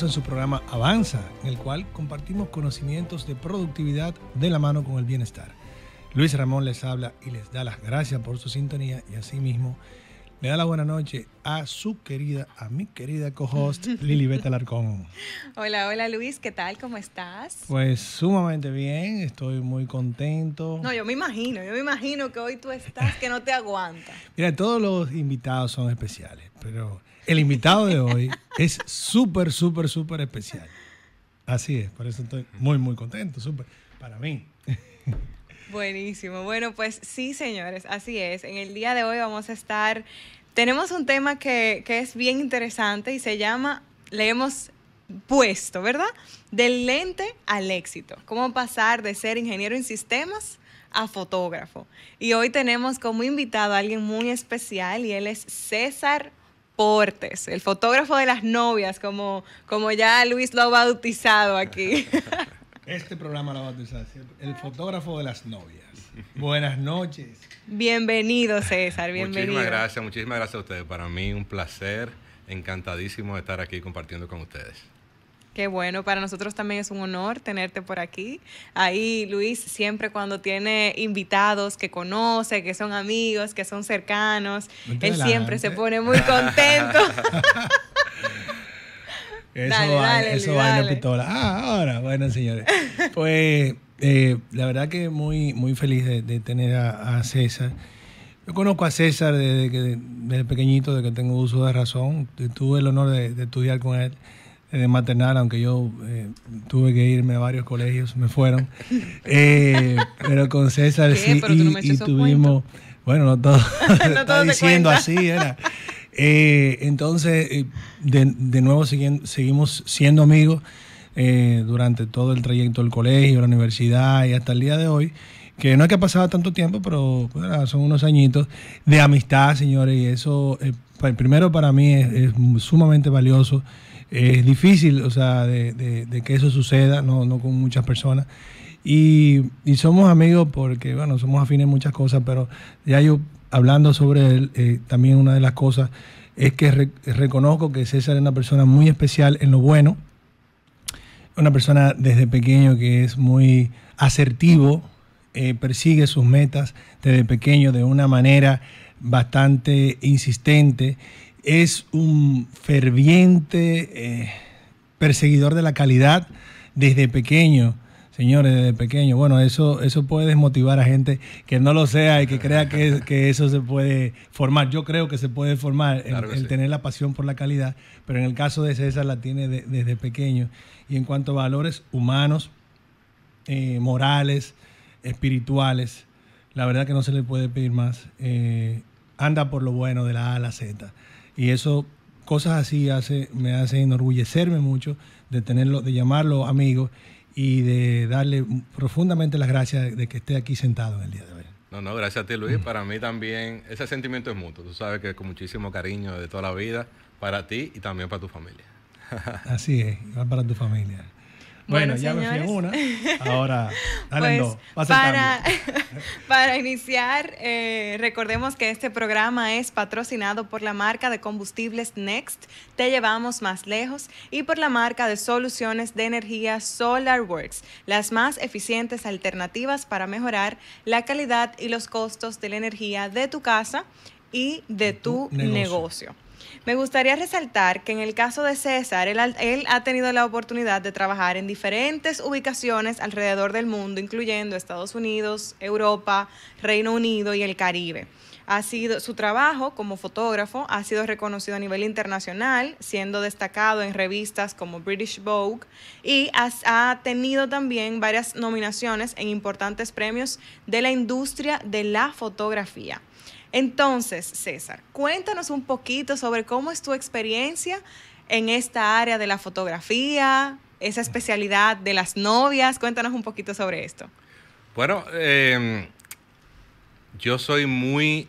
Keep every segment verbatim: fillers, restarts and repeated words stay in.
Estamos en su programa Avanza, en el cual compartimos conocimientos de productividad de la mano con el bienestar. Luis Ramón les habla y les da las gracias por su sintonía y asimismo le da la buena noche a su querida, a mi querida co-host Lili Beta Larcón. Hola, hola Luis, ¿qué tal? ¿Cómo estás? Pues sumamente bien, estoy muy contento. No, yo me imagino, yo me imagino que hoy tú estás que no te aguantas. Mira, todos los invitados son especiales, pero el invitado de hoy es súper, súper, súper especial. Así es, por eso estoy muy, muy contento, súper, para mí. Buenísimo. Bueno, pues sí, señores, así es. En el día de hoy vamos a estar... Tenemos un tema que, que es bien interesante y se llama, le hemos puesto, ¿verdad? Del lente al éxito. Cómo pasar de ser ingeniero en sistemas a fotógrafo. Y hoy tenemos como invitado a alguien muy especial y él es César Portes, el fotógrafo de las novias, como, como ya Luis lo ha bautizado aquí. Este programa lo bautizas, el fotógrafo de las novias. Buenas noches. Bienvenido, César, bienvenido. Muchísimas gracias, muchísimas gracias a ustedes. Para mí un placer, encantadísimo de estar aquí compartiendo con ustedes. Qué bueno, para nosotros también es un honor tenerte por aquí. Ahí Luis siempre cuando tiene invitados que conoce, que son amigos, que son cercanos, él delante. Siempre se pone muy contento. Eso dale, va, dale, eso Luis, va en la pistola. Ah, ahora, bueno, señores. Pues eh, la verdad que muy, muy feliz de, de tener a, a César. Yo conozco a César desde, que, desde pequeñito, desde que tengo uso de razón. Tuve el honor de, de estudiar con él de maternal, aunque yo eh, tuve que irme a varios colegios, me fueron. Eh, pero con César ¿Qué? sí, pero tú no me y, y tuvimos... Cuenta. Bueno, no todo, no todo diciendo así, era... Eh, entonces, eh, de, de nuevo siguen, seguimos siendo amigos eh, durante todo el trayecto del colegio, la universidad y hasta el día de hoy, que no es que ha pasado tanto tiempo, pero bueno, son unos añitos de amistad, señores, y eso eh, primero para mí es, es sumamente valioso, eh, es difícil, o sea, de, de, de que eso suceda, no, no con muchas personas. Y, y somos amigos porque, bueno, somos afines en muchas cosas, pero ya yo hablando sobre él, eh, también una de las cosas es que re reconozco que César es una persona muy especial en lo bueno, una persona desde pequeño que es muy asertivo, eh, persigue sus metas desde pequeño de una manera bastante insistente, es un ferviente eh, perseguidor de la calidad desde pequeño. Señores, desde pequeño, bueno, eso eso puede desmotivar a gente que no lo sea y que crea que, que eso se puede formar. Yo creo que se puede formar, claro el, el sí. tener la pasión por la calidad, pero en el caso de César la tiene de, desde pequeño. Y en cuanto a valores humanos, eh, morales, espirituales, la verdad que no se le puede pedir más. Eh, anda por lo bueno de la A a la Z. Y eso, cosas así hace, me hace enorgullecerme mucho de tenerlo, de llamarlo amigo y de darle profundamente las gracias de que esté aquí sentado en el día de hoy. No, no, gracias a ti, Luis. Mm. Para mí también ese sentimiento es mutuo. Tú sabes que con muchísimo cariño de toda la vida para ti y también para tu familia. Así es, para tu familia. Bueno, bueno ya me fui a una, ahora dale pues, dos. Para, para iniciar, eh, recordemos que este programa es patrocinado por la marca de combustibles Next, te llevamos más lejos, y por la marca de soluciones de energía SolarWorks, las más eficientes alternativas para mejorar la calidad y los costos de la energía de tu casa y de tu, tu negocio. negocio. Me gustaría resaltar que en el caso de César, él, él ha tenido la oportunidad de trabajar en diferentes ubicaciones alrededor del mundo, incluyendo Estados Unidos, Europa, Reino Unido y el Caribe. Ha sido, su trabajo como fotógrafo ha sido reconocido a nivel internacional, siendo destacado en revistas como British Vogue, y has, ha tenido también varias nominaciones en importantes premios de la industria de la fotografía. Entonces, César, cuéntanos un poquito sobre cómo es tu experiencia en esta área de la fotografía, esa especialidad de las novias. Cuéntanos un poquito sobre esto. Bueno, eh, yo soy muy,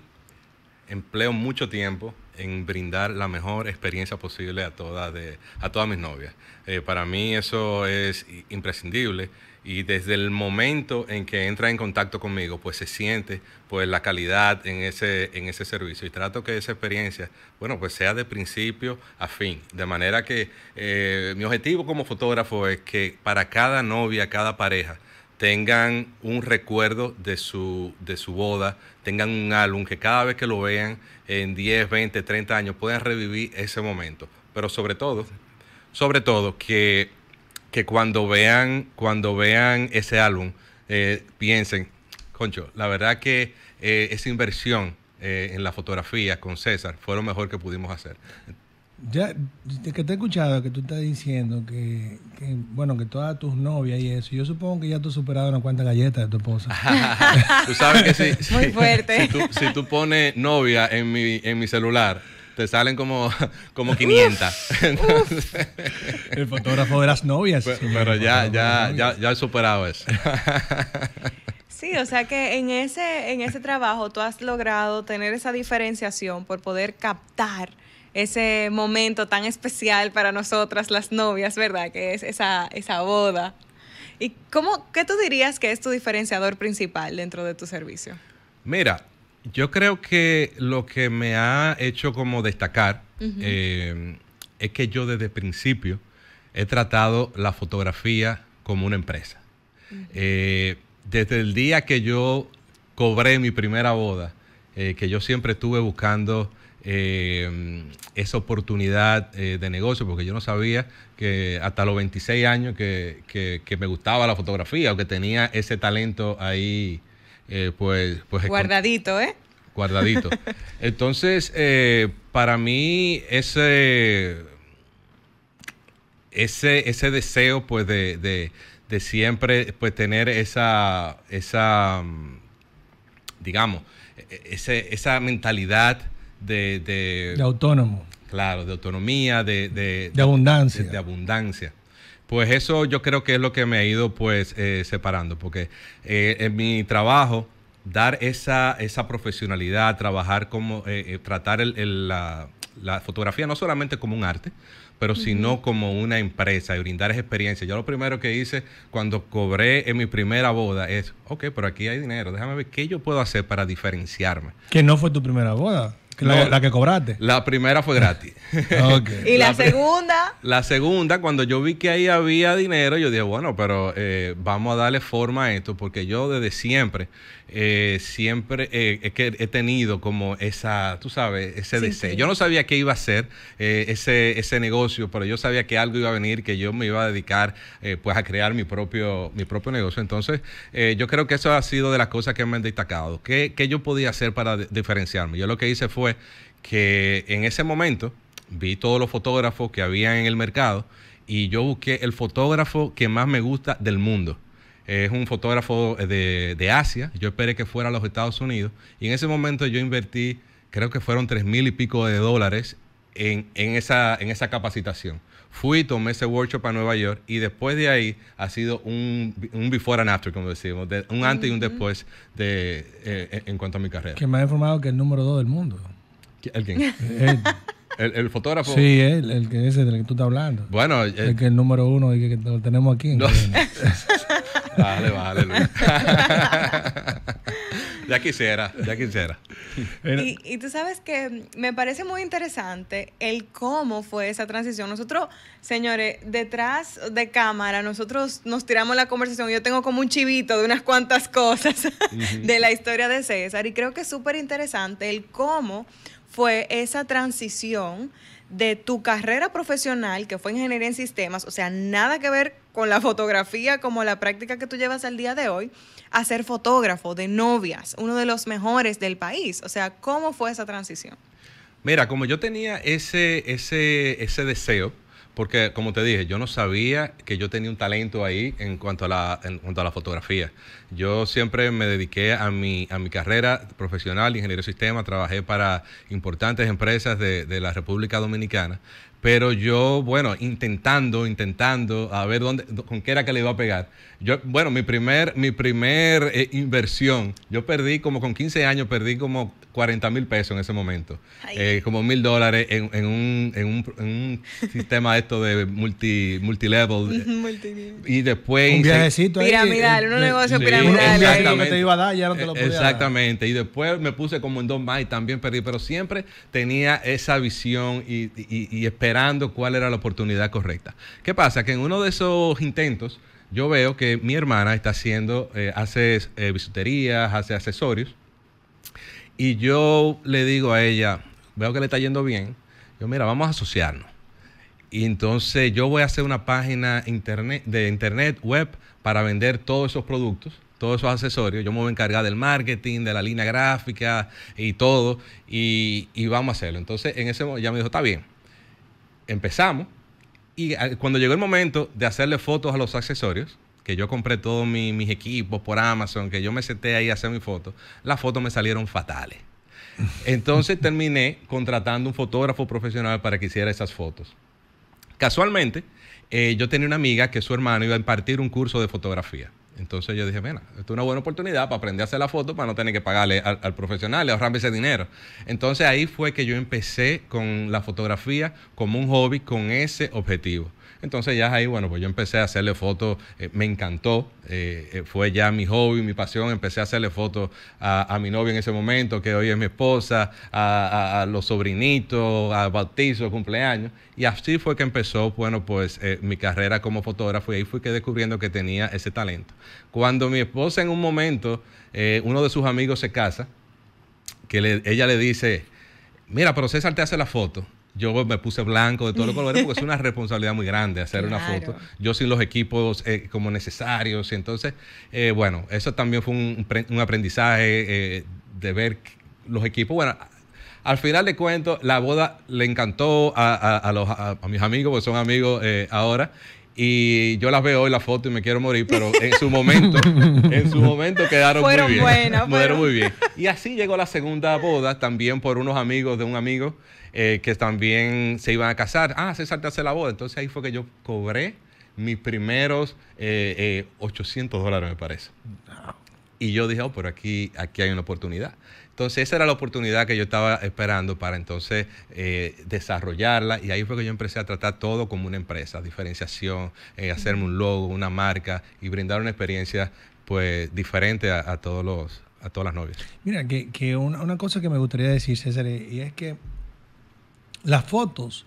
empleo mucho tiempo en brindar la mejor experiencia posible a, toda de, a todas mis novias. Eh, para mí eso es imprescindible, y desde el momento en que entra en contacto conmigo, pues se siente pues, la calidad en ese, en ese servicio, y trato que esa experiencia, bueno, pues sea de principio a fin, de manera que eh, mi objetivo como fotógrafo es que para cada novia, cada pareja, tengan un recuerdo de su, de su boda, tengan un álbum que cada vez que lo vean en diez, veinte, treinta años puedan revivir ese momento. Pero sobre todo, sobre todo que, que cuando, vean, cuando vean ese álbum eh, piensen, concho, la verdad que eh, esa inversión eh, en la fotografía con César fue lo mejor que pudimos hacer. Ya, que te he escuchado que tú estás diciendo que, que, bueno, que todas tus novias y eso, yo supongo que ya tú has superado unas cuantas galletas de tu esposa. Tú sabes que sí. Si, Muy si, fuerte. Si tú, si tú pones novia en mi, en mi celular, te salen como, como quinientas. Uf, uf. El fotógrafo de las novias. Pero, sí, pero ya, ya, ya, ya he superado eso. Sí, o sea que en ese, en ese trabajo tú has logrado tener esa diferenciación por poder captar ese momento tan especial para nosotras las novias, ¿verdad? Que es esa, esa boda. ¿Y cómo, qué tú dirías que es tu diferenciador principal dentro de tu servicio? Mira, yo creo que lo que me ha hecho como destacar uh-huh. eh, es que yo desde el principio he tratado la fotografía como una empresa. Uh-huh. Eh, desde el día que yo cobré mi primera boda, eh, que yo siempre estuve buscando Eh, esa oportunidad eh, de negocio, porque yo no sabía que hasta los veintiséis años que, que, que me gustaba la fotografía o que tenía ese talento ahí eh, pues, pues... Guardadito, ¿eh? Guardadito. Entonces, eh, para mí ese, ese, ese deseo pues de, de, de siempre pues tener esa, esa digamos, ese, esa mentalidad De, de, de autónomo. Claro, de autonomía, de, de, de abundancia. De, de abundancia. Pues eso yo creo que es lo que me ha ido pues eh, separando, porque eh, en mi trabajo, dar esa, esa profesionalidad, trabajar como, eh, tratar el, el, la, la fotografía no solamente como un arte, pero sino como una empresa y brindar esa experiencia. Yo lo primero que hice cuando cobré en mi primera boda es, ok, pero aquí hay dinero, déjame ver qué yo puedo hacer para diferenciarme. Que no fue tu primera boda. La, no, la que cobraste. La primera fue gratis. Okay. ¿Y la, la segunda? La segunda, cuando yo vi que ahí había dinero, yo dije, bueno, pero eh, vamos a darle forma a esto, porque yo desde siempre, eh, siempre eh, es que he tenido como esa, tú sabes, ese sí, deseo. Sí. Yo no sabía qué iba a ser eh, ese, ese negocio, pero yo sabía que algo iba a venir, que yo me iba a dedicar eh, pues a crear mi propio, mi propio negocio. Entonces, eh, yo creo que eso ha sido de las cosas que me han destacado. ¿Qué, qué yo podía hacer para diferenciarme? Yo lo que hice fue que en ese momento vi todos los fotógrafos que había en el mercado y yo busqué el fotógrafo que más me gusta del mundo. Es un fotógrafo de, de Asia. Yo esperé que fuera a los Estados Unidos y en ese momento yo invertí, creo que fueron tres mil y pico de dólares en, en, esa, en esa capacitación. Fui, tomé ese workshop a Nueva York y después de ahí ha sido un, un before and after, como decimos, de, un antes y un después de, eh, en cuanto a mi carrera. Que me ha informado que es el número dos del mundo. ¿El quién? El, el, el fotógrafo. Sí, él, el que ese del que tú estás hablando. Bueno, el, el que el número uno y que, que lo tenemos aquí. No. Vale, vale, Luis. Ya quisiera, ya quisiera. Y, y tú sabes que me parece muy interesante el cómo fue esa transición. Nosotros, señores, detrás de cámara, nosotros nos tiramos la conversación. Yo tengo como un chivito de unas cuantas cosas uh-huh. de la historia de César. Y creo que es súper interesante el cómo fue esa transición de tu carrera profesional, que fue ingeniería en sistemas, o sea, nada que ver con la fotografía como la práctica que tú llevas al día de hoy, a ser fotógrafo de novias, uno de los mejores del país. O sea, ¿cómo fue esa transición? Mira, como yo tenía ese, ese, ese deseo, porque como te dije, yo no sabía que yo tenía un talento ahí en cuanto a la, en cuanto a la fotografía. Yo siempre me dediqué a mi, a mi carrera profesional de ingeniero de sistemas, trabajé para importantes empresas de, de la República Dominicana, Pero yo, bueno, intentando, intentando, a ver dónde, con qué era que le iba a pegar. Yo, bueno, mi primer, mi primer eh, inversión, yo perdí como con quince años, perdí como cuarenta mil pesos en ese momento. Eh, como mil dólares en, en, un, en, un, en un sistema esto de multi, multilevel. Y después... Un viajecito ahí. Piramidal, un negocio sí, piramidal. Exactamente. Te iba a dar, ya no te lo podía exactamente. Dar. Y después me puse como en dos más y también perdí. Pero siempre tenía esa visión y, y, y esperanza, esperando cuál era la oportunidad correcta. ¿Qué pasa? Que en uno de esos intentos yo veo que mi hermana está haciendo, eh, hace eh, bisuterías, hace accesorios, y yo le digo a ella, veo que le está yendo bien, yo mira, vamos a asociarnos. Y entonces yo voy a hacer una página internet, de internet web para vender todos esos productos, todos esos accesorios, yo me voy a encargar del marketing, de la línea gráfica y todo, y, y vamos a hacerlo. Entonces en ese momento ya me dijo, está bien. Empezamos y cuando llegó el momento de hacerle fotos a los accesorios, que yo compré todos mi, mis equipos por Amazon, que yo me senté ahí a hacer mis fotos, las fotos me salieron fatales. Entonces terminé contratando un fotógrafo profesional para que hiciera esas fotos. Casualmente, eh, yo tenía una amiga que su hermano iba a impartir un curso de fotografía. Entonces yo dije, mira, esto es una buena oportunidad para aprender a hacer la foto, para no tener que pagarle al, al profesional, le ahorrarme ese dinero. Entonces ahí fue que yo empecé con la fotografía como un hobby, con ese objetivo. Entonces ya ahí, bueno, pues yo empecé a hacerle fotos, eh, me encantó, eh, fue ya mi hobby, mi pasión, empecé a hacerle fotos a, a mi novia en ese momento, que hoy es mi esposa, a, a, a los sobrinitos, a bautizos, cumpleaños, y así fue que empezó, bueno, pues eh, mi carrera como fotógrafo, y ahí fui que descubriendo que tenía ese talento. Cuando mi esposa en un momento, eh, uno de sus amigos se casa, que le, ella le dice, mira, pero César te hace la foto. Yo me puse blanco de todos los colores porque es una responsabilidad muy grande hacer claro. una foto. Yo sin los equipos eh, como necesarios. Entonces, eh, bueno, eso también fue un, un aprendizaje eh, de ver los equipos. Bueno, al final de cuento, la boda le encantó a, a, a, los, a, a mis amigos, porque son amigos eh, ahora. Y yo las veo hoy la foto y me quiero morir, pero en su momento, en su momento quedaron fueron muy bien. Buenas, fueron muy bien. Y así llegó la segunda boda, también por unos amigos de un amigo eh, que también se iban a casar. Ah, César te hace la boda. Entonces ahí fue que yo cobré mis primeros eh, eh, ochocientos dólares, me parece. Y yo dije, oh, pero aquí, aquí hay una oportunidad. Entonces esa era la oportunidad que yo estaba esperando para entonces eh, desarrollarla, y ahí fue que yo empecé a tratar todo como una empresa, diferenciación, eh, hacerme un logo, una marca y brindar una experiencia pues diferente a, a, todos los, a todas las novias. Mira, que, que una, una cosa que me gustaría decir, César, y es que las fotos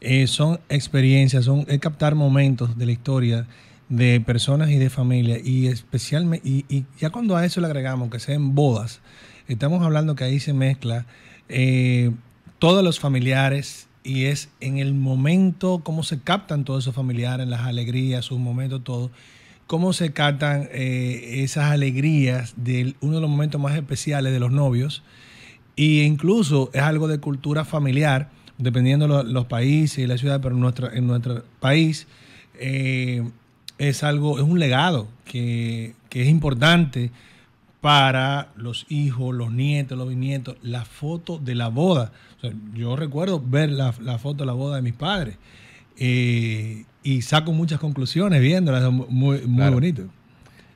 eh, son experiencias, son es captar momentos de la historia de personas y de familia, y especialmente, y, y ya cuando a eso le agregamos que sean bodas, estamos hablando que ahí se mezcla eh, todos los familiares, y es en el momento cómo se captan todos esos familiares, las alegrías, sus momentos, todo. Cómo se captan eh, esas alegrías de uno de los momentos más especiales de los novios. E incluso es algo de cultura familiar, dependiendo de los, los países y la ciudad, pero en, nuestra, en nuestro país eh, es algo, es un legado que, que es importante para los hijos, los nietos, los bisnietos, la foto de la boda. O sea, yo recuerdo ver la, la foto de la boda de mis padres eh, y saco muchas conclusiones viéndolas, muy, muy claro. bonito.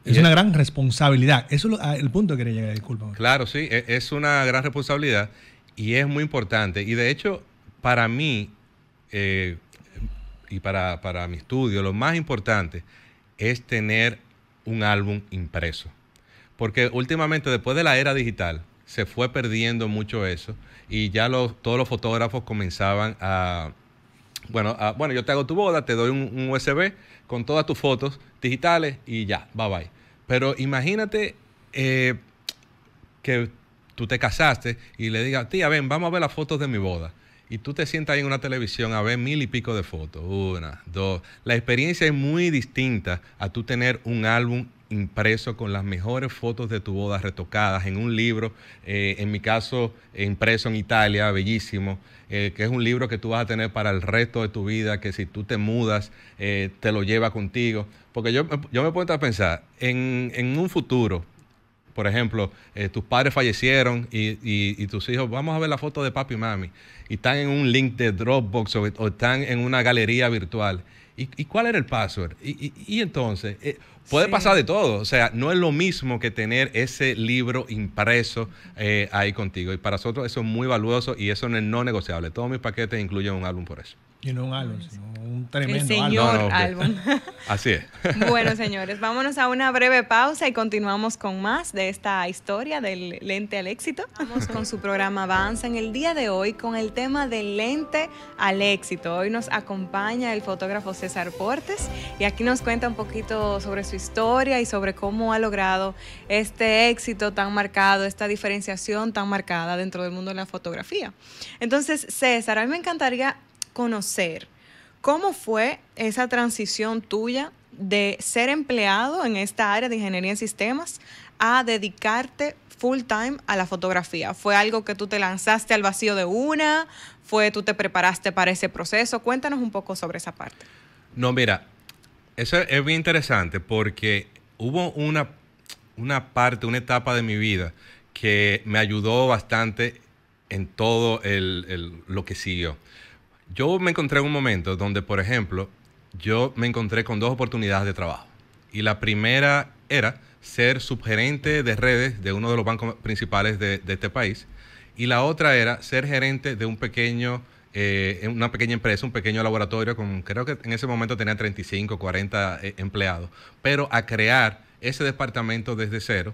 Es y una es, gran responsabilidad. Eso es lo, el punto que quería llegar, disculpa. Claro, sí, es una gran responsabilidad y es muy importante. Y de hecho, para mí eh, y para, para mi estudio, lo más importante es tener un álbum impreso. Porque últimamente, después de la era digital, se fue perdiendo mucho eso y ya los, todos los fotógrafos comenzaban a... Bueno, a, bueno, yo te hago tu boda, te doy un, un U S B con todas tus fotos digitales y ya, bye bye. Pero imagínate eh, que tú te casaste y le digas, tía, ven, vamos a ver las fotos de mi boda. Y tú te sientas ahí en una televisión a ver mil y pico de fotos, una, dos. La experiencia es muy distinta a tú tener un álbum impreso con las mejores fotos de tu boda retocadas en un libro, eh, en mi caso impreso en Italia, bellísimo, eh, que es un libro que tú vas a tener para el resto de tu vida, que si tú te mudas eh, te lo lleva contigo, porque yo, yo me puedo pensar en, en un futuro Por ejemplo, eh, tus padres fallecieron y, y, y tus hijos, vamos a ver la foto de papi y mami, y están en un link de Dropbox o, o están en una galería virtual. ¿Y, y cuál era el password? Y, y, y entonces, eh, puede sí. pasar de todo. O sea, no es lo mismo que tener ese libro impreso eh, ahí contigo. Y para nosotros eso es muy valioso y eso no es no negociable. Todos mis paquetes incluyen un álbum por eso. Y no un álbum, sino un tremendo el señor álbum. No, no, okay. Así es. Bueno, señores, vámonos a una breve pausa y continuamos con más de esta historia del lente al éxito. Vamos con su programa Avanza en el día de hoy con el tema del lente al éxito. Hoy nos acompaña el fotógrafo César Portes y aquí nos cuenta un poquito sobre su historia y sobre cómo ha logrado este éxito tan marcado, esta diferenciación tan marcada dentro del mundo de la fotografía. Entonces, César, a mí me encantaría conocer cómo fue esa transición tuya de ser empleado en esta área de ingeniería en sistemas a dedicarte full time a la fotografía. ¿Fue algo que tú te lanzaste al vacío de una? ¿Fue tú te preparaste para ese proceso? Cuéntanos un poco sobre esa parte. No, mira, eso es bien interesante porque hubo una, una parte, una etapa de mi vida que me ayudó bastante en todo el, el, lo que siguió. Yo me encontré en un momento donde, por ejemplo, yo me encontré con dos oportunidades de trabajo. Y la primera era ser subgerente de redes de uno de los bancos principales de, de este país. Y la otra era ser gerente de un pequeño, eh, una pequeña empresa, un pequeño laboratorio con, creo que en ese momento tenía treinta y cinco, cuarenta eh, empleados. Pero a crear ese departamento desde cero,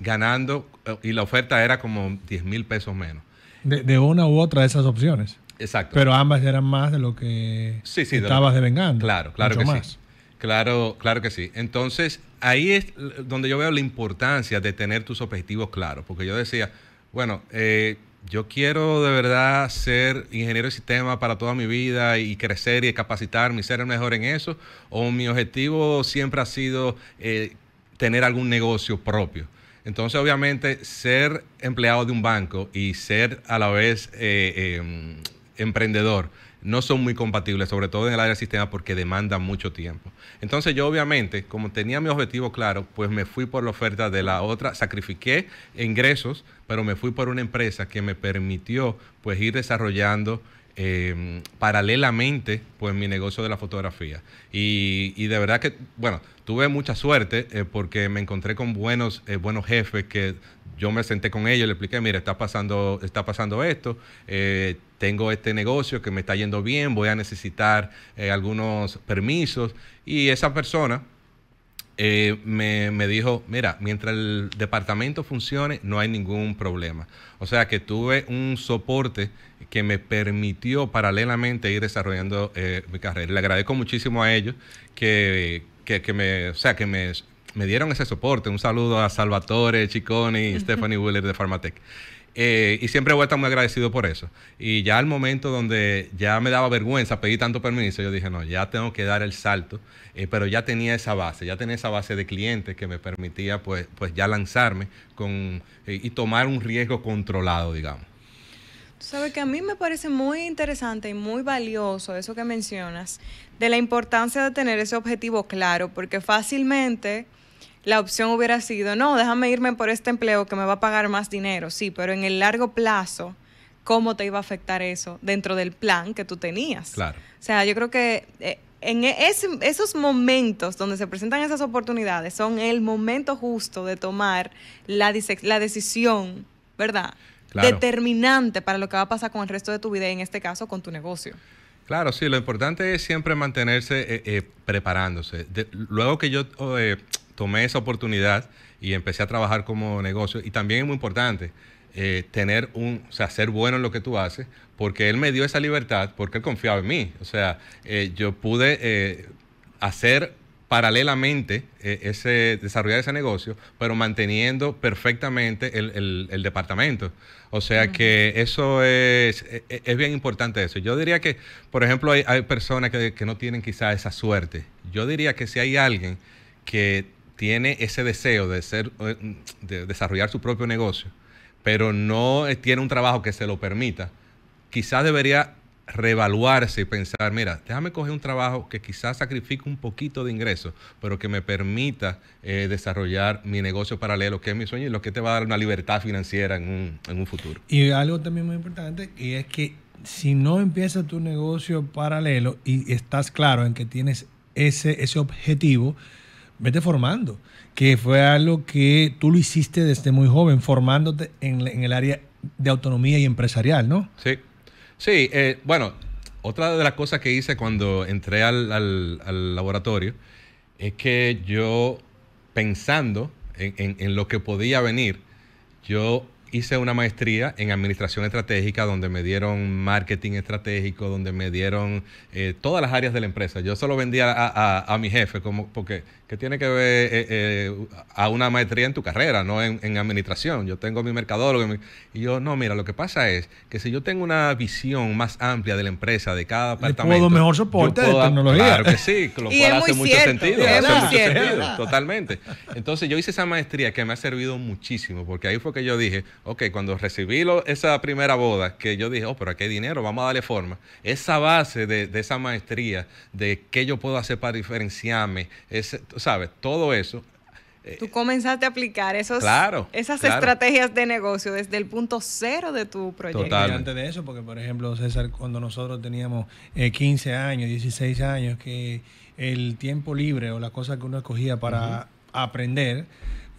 ganando, eh, y la oferta era como diez mil pesos menos. De, de una u otra de esas opciones. Exacto. Pero ambas eran más de lo que sí, sí, estabas de lo... devengando. Claro, claro mucho que más. Sí. Claro, claro que sí. Entonces, ahí es donde yo veo la importancia de tener tus objetivos claros. Porque yo decía, bueno, eh, yo quiero de verdad ser ingeniero de sistemas para toda mi vida y crecer y capacitarme y ser el mejor en eso. O mi objetivo siempre ha sido eh, tener algún negocio propio. Entonces, obviamente, ser empleado de un banco y ser a la vez... Eh, eh, emprendedor, no son muy compatibles, sobre todo en el área de sistemas porque demandan mucho tiempo. Entonces yo obviamente, como tenía mi objetivo claro, pues me fui por la oferta de la otra, sacrifiqué ingresos, pero me fui por una empresa que me permitió pues ir desarrollando eh, paralelamente pues mi negocio de la fotografía. Y, y de verdad que, bueno, tuve mucha suerte eh, porque me encontré con buenos, eh, buenos jefes que yo me senté con ellos y le expliqué, mira, está pasando, está pasando esto, eh, tengo este negocio que me está yendo bien, voy a necesitar eh, algunos permisos. Y esa persona eh, me, me dijo, mira, mientras el departamento funcione, no hay ningún problema. O sea que tuve un soporte que me permitió paralelamente ir desarrollando eh, mi carrera. Le agradezco muchísimo a ellos que, que, que me... O sea, que me Me dieron ese soporte. Un saludo a Salvatore Chiconi y Stephanie Willer de Pharmatech. Eh, y siempre voy a estar muy agradecido por eso. Y ya al momento donde ya me daba vergüenza pedir tanto permiso, yo dije, no, ya tengo que dar el salto. Eh, pero ya tenía esa base, ya tenía esa base de clientes que me permitía pues, pues ya lanzarme con, eh, y tomar un riesgo controlado, digamos. Tú sabes que a mí me parece muy interesante y muy valioso eso que mencionas, de la importancia de tener ese objetivo claro, porque fácilmente... la opción hubiera sido, no, déjame irme por este empleo que me va a pagar más dinero. Sí, pero en el largo plazo, ¿cómo te iba a afectar eso dentro del plan que tú tenías? Claro. O sea, yo creo que en ese, esos momentos donde se presentan esas oportunidades son el momento justo de tomar la, la decisión, ¿verdad? Claro. Determinante para lo que va a pasar con el resto de tu vida y en este caso con tu negocio. Claro, sí, lo importante es siempre mantenerse eh, eh, preparándose. De, luego que yo... Eh, tomé esa oportunidad y empecé a trabajar como negocio. Y también es muy importante eh, tener un, o sea, ser bueno en lo que tú haces, porque él me dio esa libertad, porque él confiaba en mí. O sea, eh, yo pude eh, hacer paralelamente eh, ese, desarrollar ese negocio, pero manteniendo perfectamente el, el, el departamento. O sea uh-huh. que eso es, es, es bien importante eso. Yo diría que, por ejemplo, hay, hay personas que, que no tienen quizá esa suerte. Yo diría que si hay alguien que tiene ese deseo de, ser, de desarrollar su propio negocio, pero no tiene un trabajo que se lo permita, quizás debería reevaluarse y pensar, mira, déjame coger un trabajo que quizás sacrifique un poquito de ingresos, pero que me permita eh, desarrollar mi negocio paralelo, que es mi sueño y lo que te va a dar una libertad financiera en un, en un futuro. Y algo también muy importante, y es que si no empiezas tu negocio paralelo y estás claro en que tienes ese, ese objetivo, vete formando, que fue algo que tú lo hiciste desde muy joven, formándote en, en el área de autonomía y empresarial, ¿no? Sí. Sí, eh, bueno, otra de las cosas que hice cuando entré al, al, al laboratorio es que yo, pensando en, en, en lo que podía venir, yo hice una maestría en administración estratégica, donde me dieron marketing estratégico, donde me dieron eh, todas las áreas de la empresa. Yo solo vendía a, a, a mi jefe, como porque ¿qué tiene que ver eh, eh, a una maestría en tu carrera, no en, en administración? Yo tengo mi mercadólogo. Y, mi, y yo, no, mira, lo que pasa es que si yo tengo una visión más amplia de la empresa, de cada departamento... puedo mejor soporte puedo, de tecnología. Claro que sí, lo cual hace mucho cierto, sentido. Es hace mucho cierto. sentido, totalmente. Entonces yo hice esa maestría que me ha servido muchísimo, porque ahí fue que yo dije... Ok, cuando recibí lo, esa primera boda, que yo dije, oh, pero aquí hay dinero, vamos a darle forma. Esa base de, de esa maestría, de qué yo puedo hacer para diferenciarme, ese, ¿sabes? Todo eso. Eh, Tú comenzaste a aplicar esos, claro, esas claro. estrategias de negocio desde el punto cero de tu proyecto. Total. Y antes de eso, porque por ejemplo, César, cuando nosotros teníamos eh, quince años, dieciséis años, que el tiempo libre o las cosas que uno escogía para uh-huh. aprender...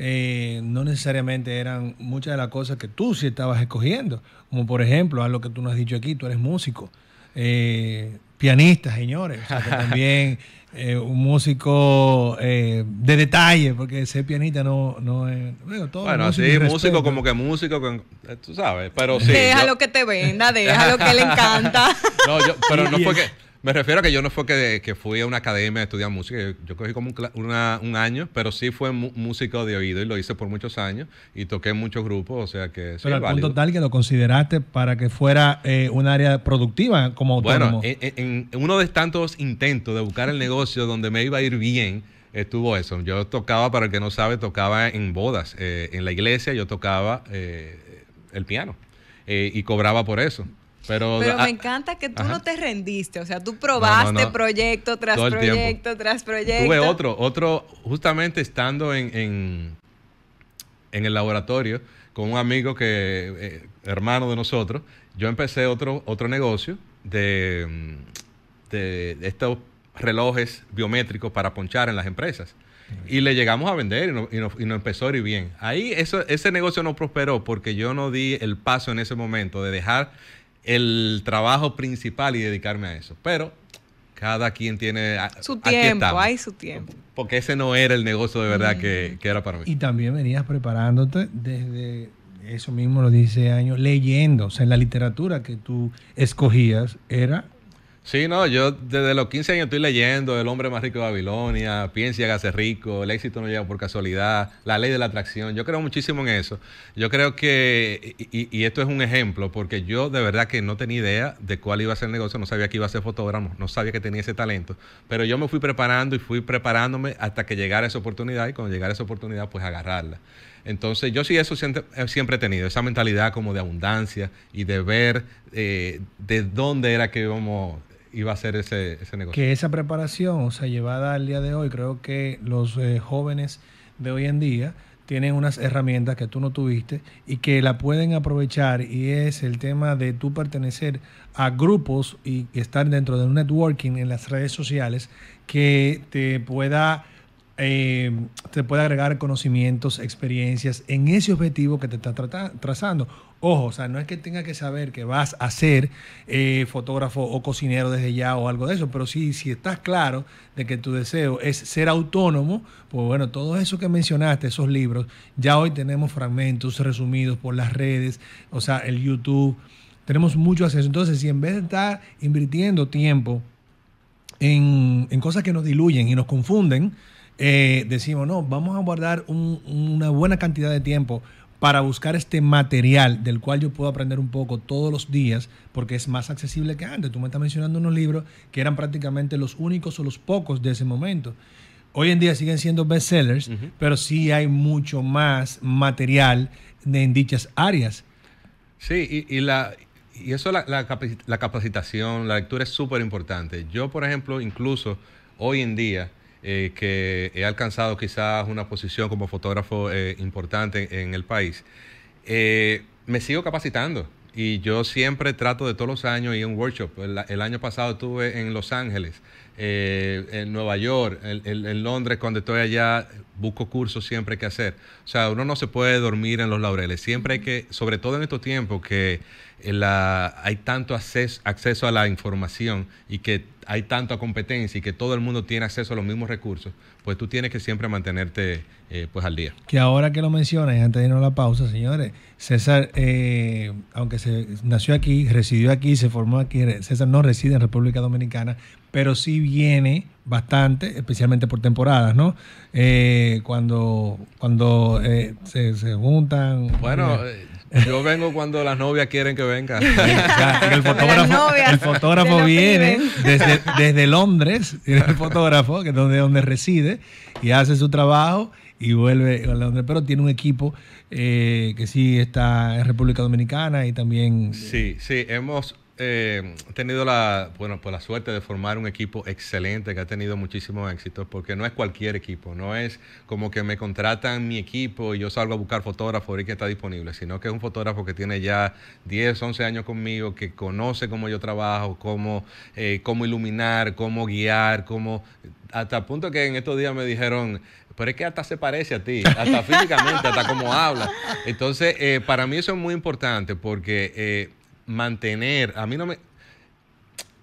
Eh, no necesariamente eran muchas de las cosas que tú sí estabas escogiendo, como por ejemplo, algo que tú nos has dicho aquí, tú eres músico, eh, pianista, señores, o sea, que también eh, un músico eh, de detalle, porque ser pianista no, no es... Bueno, todo bueno así músico como que músico, con, tú sabes, pero sí... Déjalo yo, que te venda, déjalo que le encanta. No, yo, pero no fue que... Me refiero a que yo no fue que, que fui a una academia a estudiar música. Yo, yo cogí como un, una, un año, pero sí fue mu músico de oído y lo hice por muchos años y toqué en muchos grupos, o sea que... Pero al punto tal que lo consideraste para que fuera eh, un área productiva como autónomo. Bueno, en, en uno de tantos intentos de buscar el negocio donde me iba a ir bien, estuvo eso. Yo tocaba, para el que no sabe, tocaba en bodas. Eh, en la iglesia yo tocaba eh, el piano eh, y cobraba por eso. Pero, Pero me ah, encanta que tú ajá. no te rendiste, o sea, tú probaste no, no, no. proyecto tras proyecto tiempo. tras proyecto. Tuve otro, otro, justamente estando en, en, en el laboratorio con un amigo que, eh, hermano de nosotros, yo empecé otro, otro negocio de, de estos relojes biométricos para ponchar en las empresas. Y le llegamos a vender y nos no, no empezó a ir bien. Ahí eso, ese negocio no prosperó porque yo no di el paso en ese momento de dejar el trabajo principal y dedicarme a eso. Pero cada quien tiene... Su tiempo, hay su tiempo. Porque ese no era el negocio de verdad que, que era para mí. Y también venías preparándote desde eso mismo, los dieciséis años, leyendo. O sea, la literatura que tú escogías era... Sí, no, yo desde los quince años estoy leyendo El hombre más rico de Babilonia, Piensa y hágase rico, El éxito no llega por casualidad, La ley de la atracción. Yo creo muchísimo en eso. Yo creo que, y, y esto es un ejemplo, porque yo de verdad que no tenía idea de cuál iba a ser el negocio, no sabía que iba a ser fotógrafo, no sabía que tenía ese talento, pero yo me fui preparando y fui preparándome hasta que llegara esa oportunidad y cuando llegara esa oportunidad, pues agarrarla. Entonces, yo sí eso siempre, siempre he tenido, esa mentalidad como de abundancia y de ver eh, de dónde era que íbamos... iba a ser ese, ese negocio. Que esa preparación, o sea, llevada al día de hoy, creo que los eh, jóvenes de hoy en día tienen unas herramientas que tú no tuviste y que la pueden aprovechar, y es el tema de tú pertenecer a grupos y estar dentro de un networking en las redes sociales que te pueda, eh, te pueda agregar conocimientos, experiencias en ese objetivo que te está trazando. Ojo, o sea, no es que tenga que saber que vas a ser eh, fotógrafo o cocinero desde ya o algo de eso, pero sí, si estás claro de que tu deseo es ser autónomo, pues bueno, todo eso que mencionaste, esos libros, ya hoy tenemos fragmentos resumidos por las redes, o sea, el YouTube, tenemos mucho acceso. Entonces, si en vez de estar invirtiendo tiempo en, en cosas que nos diluyen y nos confunden, eh, decimos, no, vamos a guardar un, una buena cantidad de tiempo para buscar este material del cual yo puedo aprender un poco todos los días, porque es más accesible que antes. Tú me estás mencionando unos libros que eran prácticamente los únicos o los pocos de ese momento. Hoy en día siguen siendo bestsellers, uh-huh. pero sí hay mucho más material en dichas áreas. Sí, y, y la... y eso, la, la, capacit la capacitación, la lectura es súper importante. Yo, por ejemplo, incluso hoy en día, eh, que he alcanzado quizás una posición como fotógrafo eh, importante en el país, eh, me sigo capacitando. Y yo siempre trato de todos los años ir a un workshop. El, el año pasado estuve en Los Ángeles, eh, en Nueva York, en, en, en Londres. Cuando estoy allá, busco cursos siempre que hacer. O sea, uno no se puede dormir en los laureles. Siempre hay que, sobre todo en estos tiempos, que la, hay tanto acceso, acceso a la información y que hay tanta competencia y que todo el mundo tiene acceso a los mismos recursos, pues tú tienes que siempre mantenerte eh, pues al día. Que ahora que lo mencionas, y antes de irnos a la pausa, señores, César, eh, aunque se nació aquí, residió aquí, se formó aquí, César no reside en República Dominicana, pero sí viene bastante, especialmente por temporadas, ¿no? Eh, cuando cuando eh, se, se juntan... Bueno... Eh, yo vengo cuando las novias quieren que venga. El fotógrafo, el fotógrafo viene desde, desde Londres, el fotógrafo, que es donde, donde reside, y hace su trabajo y vuelve a Londres. Pero tiene un equipo eh, que sí está en República Dominicana y también... Sí, sí, hemos eh, tenido la, bueno, pues la suerte de formar un equipo excelente que ha tenido muchísimos éxitos, porque no es cualquier equipo, no es como que me contratan mi equipo y yo salgo a buscar fotógrafo y que está disponible, sino que es un fotógrafo que tiene ya diez, once años conmigo, que conoce cómo yo trabajo, cómo, eh, cómo iluminar, cómo guiar, cómo... Hasta el punto que en estos días me dijeron, pero es que hasta se parece a ti, hasta físicamente, hasta cómo habla. Entonces, eh, para mí eso es muy importante porque... Eh, mantener, a mí no me,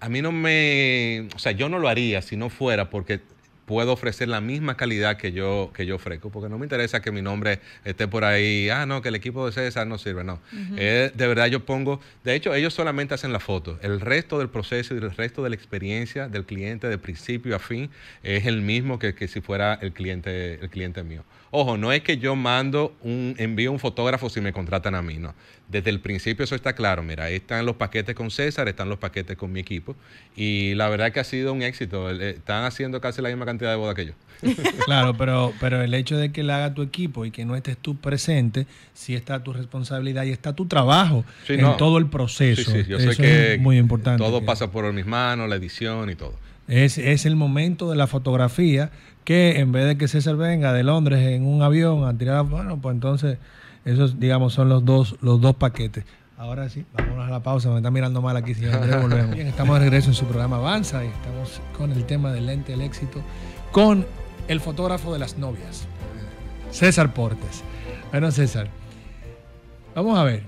a mí no me, o sea, yo no lo haría si no fuera porque puedo ofrecer la misma calidad que yo, que yo ofrezco, porque no me interesa que mi nombre esté por ahí, ah, no, que el equipo de César no sirve, no. Uh-huh. eh, de verdad yo pongo, de hecho ellos solamente hacen la foto, el resto del proceso y el resto de la experiencia del cliente de principio a fin es el mismo que, que si fuera el cliente, el cliente mío. Ojo, no es que yo mando un, envío un fotógrafo si me contratan a mí, no. Desde el principio eso está claro, mira, ahí están los paquetes con César, están los paquetes con mi equipo y la verdad que ha sido un éxito, están haciendo casi la misma cantidad de boda que yo. Claro, pero, pero el hecho de que la haga tu equipo y que no estés tú presente, sí está tu responsabilidad y está tu trabajo sí, en no. todo el proceso. Sí, sí, yo Eso sé que es muy importante. Todo que... pasa por mis manos, la edición y todo. Es, es el momento de la fotografía que en vez de que César venga de Londres en un avión a tirar, bueno, pues entonces esos, digamos, son los dos, los dos paquetes. Ahora sí, vámonos a la pausa, me está mirando mal aquí, señor Andrés, volvemos. Bien, estamos de regreso en su programa Avanza y estamos con el tema del lente del éxito con el fotógrafo de las novias, César Portes. Bueno, César, vamos a ver.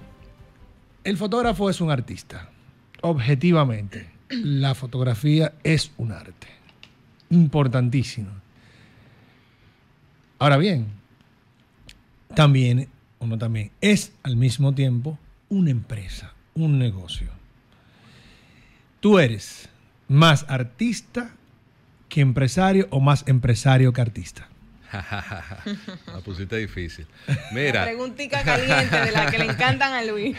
El fotógrafo es un artista, objetivamente. La fotografía es un arte, importantísimo. Ahora bien, también, uno también es al mismo tiempo una empresa, un negocio. Tú eres más artista que empresario o más empresario que artista. La pusiste difícil. Mira. La preguntita caliente de la que le encantan a Luis.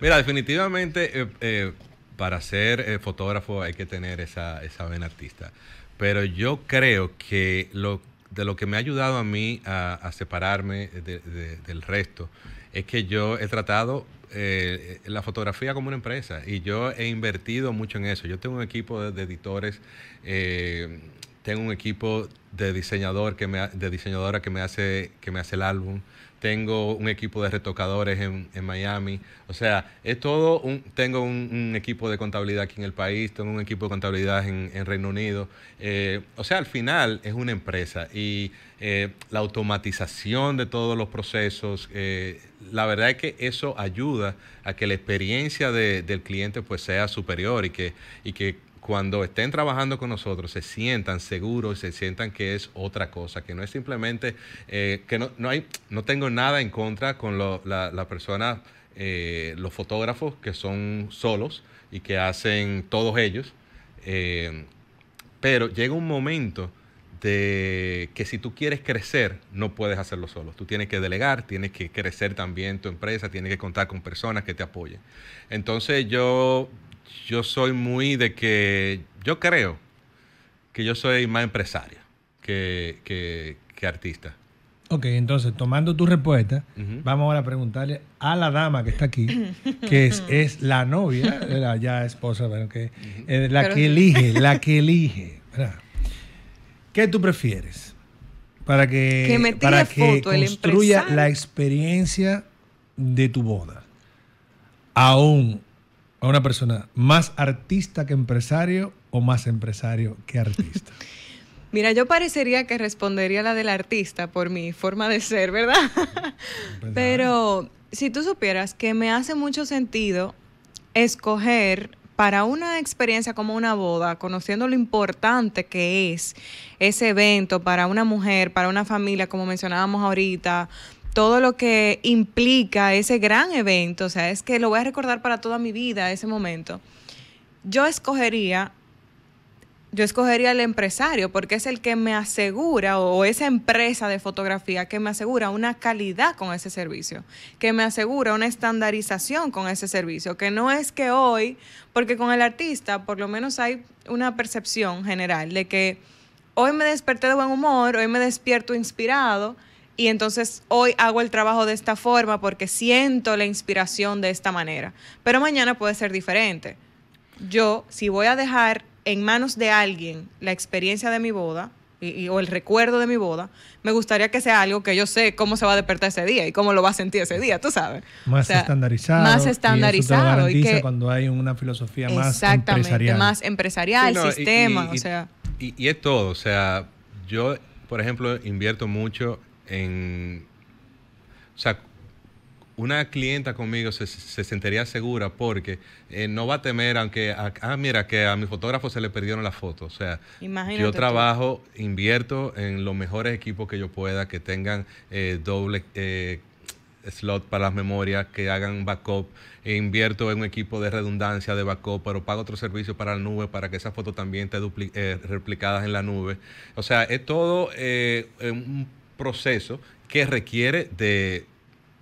Mira, definitivamente eh, eh, para ser eh, fotógrafo hay que tener esa, esa vena artista. Pero yo creo que lo, de lo que me ha ayudado a mí a, a separarme de, de, del resto es que yo he tratado eh, la fotografía como una empresa y yo he invertido mucho en eso. Yo tengo un equipo de, de editores, eh, tengo un equipo de diseñador que me ha, de diseñadora que me hace que me hace el álbum, tengo un equipo de retocadores en, en Miami. O sea, es todo un, tengo un, un equipo de contabilidad aquí en el país, tengo un equipo de contabilidad en, en Reino Unido. Eh, o sea, al final es una empresa y eh, la automatización de todos los procesos, eh, la verdad es que eso ayuda a que la experiencia de, del cliente pues sea superior y que, y que cuando estén trabajando con nosotros se sientan seguros, se sientan que es otra cosa, que no es simplemente, eh, que no, no, hay, no tengo nada en contra con lo, la, la persona, eh, los fotógrafos que son solos y que hacen todos ellos, eh, pero llega un momento de que si tú quieres crecer, no puedes hacerlo solo. Tú tienes que delegar, tienes que crecer también tu empresa, tienes que contar con personas que te apoyen. Entonces yo... Yo soy muy de que, yo creo que yo soy más empresario que, que, que artista. Ok, entonces, tomando tu respuesta, uh-huh. vamos ahora a preguntarle a la dama que está aquí, que es, es la novia, la ya esposa, bueno, que, eh, la Pero... que elige, la que elige. ¿Verdad? ¿Qué tú prefieres? Para que, que me tire para que foto, construya la experiencia de tu boda. Aún a una persona más artista que empresario o más empresario que artista. Mira, yo parecería que respondería la del artista por mi forma de ser, ¿verdad? Pero si tú supieras que me hace mucho sentido escoger para una experiencia como una boda, conociendo lo importante que es ese evento para una mujer, para una familia, como mencionábamos ahorita, todo lo que implica ese gran evento, o sea, es que lo voy a recordar para toda mi vida ese momento. Yo escogería... Yo escogería al empresario porque es el que me asegura, o esa empresa de fotografía que me asegura una calidad con ese servicio, que me asegura una estandarización con ese servicio, que no es que hoy, porque con el artista por lo menos hay una percepción general de que hoy me desperté de buen humor, hoy me despierto inspirado y entonces hoy hago el trabajo de esta forma porque siento la inspiración de esta manera. Pero mañana puede ser diferente. Yo, si voy a dejar en manos de alguien la experiencia de mi boda y, y, o el recuerdo de mi boda, me gustaría que sea algo que yo sé cómo se va a despertar ese día y cómo lo va a sentir ese día, tú sabes. Más, o sea, estandarizado. Más estandarizado. Y, eso te y que cuando hay una filosofía más empresarial. Más empresarial, sí, no, sistema, y, y, o sea. Y, y es todo, o sea, yo, por ejemplo, invierto mucho en... O sea, una clienta conmigo se, se sentiría segura porque eh, no va a temer, aunque, a, ah, mira, que a mi fotógrafo se le perdieron las fotos. O sea, imagínate, yo trabajo, tú. invierto en los mejores equipos que yo pueda, que tengan eh, doble eh, slot para las memorias, que hagan backup. E invierto en un equipo de redundancia, de backup, pero pago otro servicio para la nube para que esas fotos también estén eh, replicadas en la nube. O sea, es todo eh, un proceso que requiere de...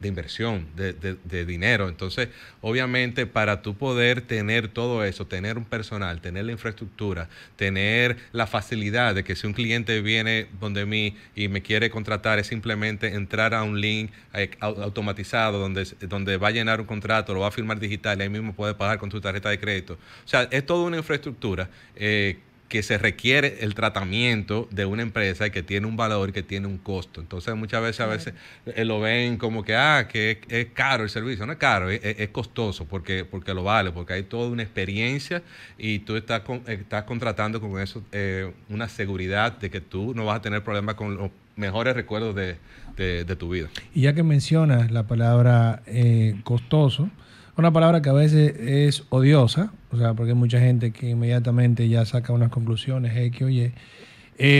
de inversión, de, de, de dinero. Entonces, obviamente, para tú poder tener todo eso, tener un personal, tener la infraestructura, tener la facilidad de que si un cliente viene donde mí y me quiere contratar, es simplemente entrar a un link eh, automatizado donde, donde va a llenar un contrato, lo va a firmar digital y ahí mismo puede pagar con su tarjeta de crédito. O sea, es toda una infraestructura eh, que se requiere el tratamiento de una empresa que tiene un valor, que tiene un costo. Entonces, muchas veces, a veces eh, lo ven como que, ah, que es, es caro el servicio. No es caro, es, es costoso porque, porque lo vale, porque hay toda una experiencia y tú estás, con, estás contratando con eso eh, una seguridad de que tú no vas a tener problemas con los mejores recuerdos de, de, de tu vida. Y ya que mencionas la palabra eh, costoso, una palabra que a veces es odiosa, o sea, porque hay mucha gente que inmediatamente ya saca unas conclusiones X o Y. Eh,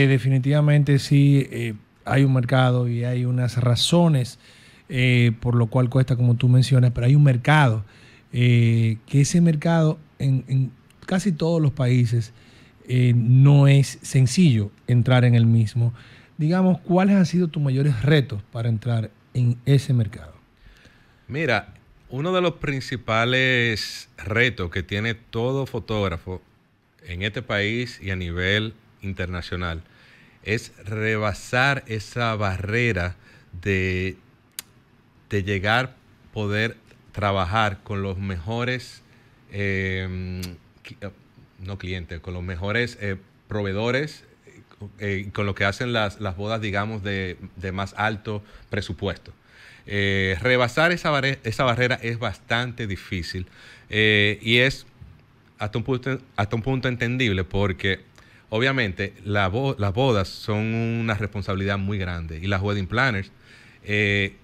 definitivamente sí eh, hay un mercado y hay unas razones eh, por lo cual cuesta, como tú mencionas, pero hay un mercado, eh, que ese mercado en, en casi todos los países eh, no es sencillo entrar en el mismo. Digamos, ¿cuáles han sido tus mayores retos para entrar en ese mercado? Mira, uno de los principales retos que tiene todo fotógrafo en este país y a nivel internacional es rebasar esa barrera de, de llegar a poder trabajar con los mejores, eh, no clientes, con los mejores eh, proveedores, eh, con los que hacen las, las bodas, digamos, de, de más alto presupuesto. Eh, rebasar esa, barre esa barrera es bastante difícil eh, y es hasta un, punto, hasta un punto entendible porque obviamente la bo las bodas son una responsabilidad muy grande y las wedding planners eh,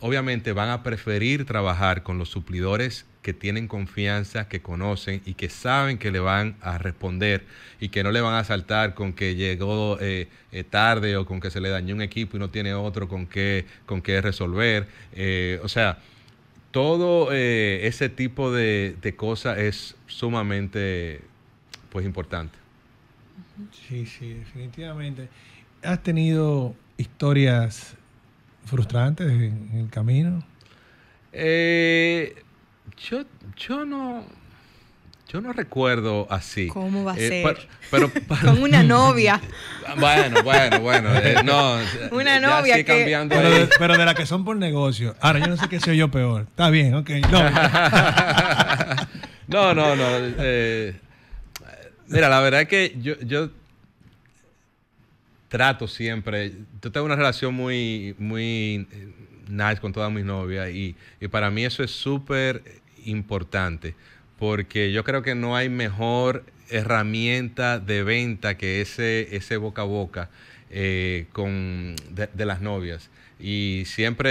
obviamente van a preferir trabajar con los suplidores que tienen confianza, que conocen y que saben que le van a responder y que no le van a saltar con que llegó eh, eh, tarde o con que se le dañó un equipo y no tiene otro con qué con qué resolver. Eh, o sea, todo eh, ese tipo de, de cosas es sumamente, pues, importante. Sí, sí, definitivamente. ¿Has tenido historias frustrantes en el camino? Eh... Yo, yo no, Yo no recuerdo así. ¿Cómo va a eh, ser? Para, pero para... Con una novia. Bueno, bueno, bueno. Eh, no, una novia que... Pero de, pero de la que son por negocio. Ahora, yo no sé qué soy yo peor. Está bien, ok. No, no, no. no eh, mira, la verdad es que yo, yo trato siempre... Yo tengo una relación muy, muy nice con todas mis novias y, y para mí eso es súper importante. Porque yo creo que no hay mejor herramienta de venta que ese, ese boca a boca eh, con, de, de las novias. Y siempre,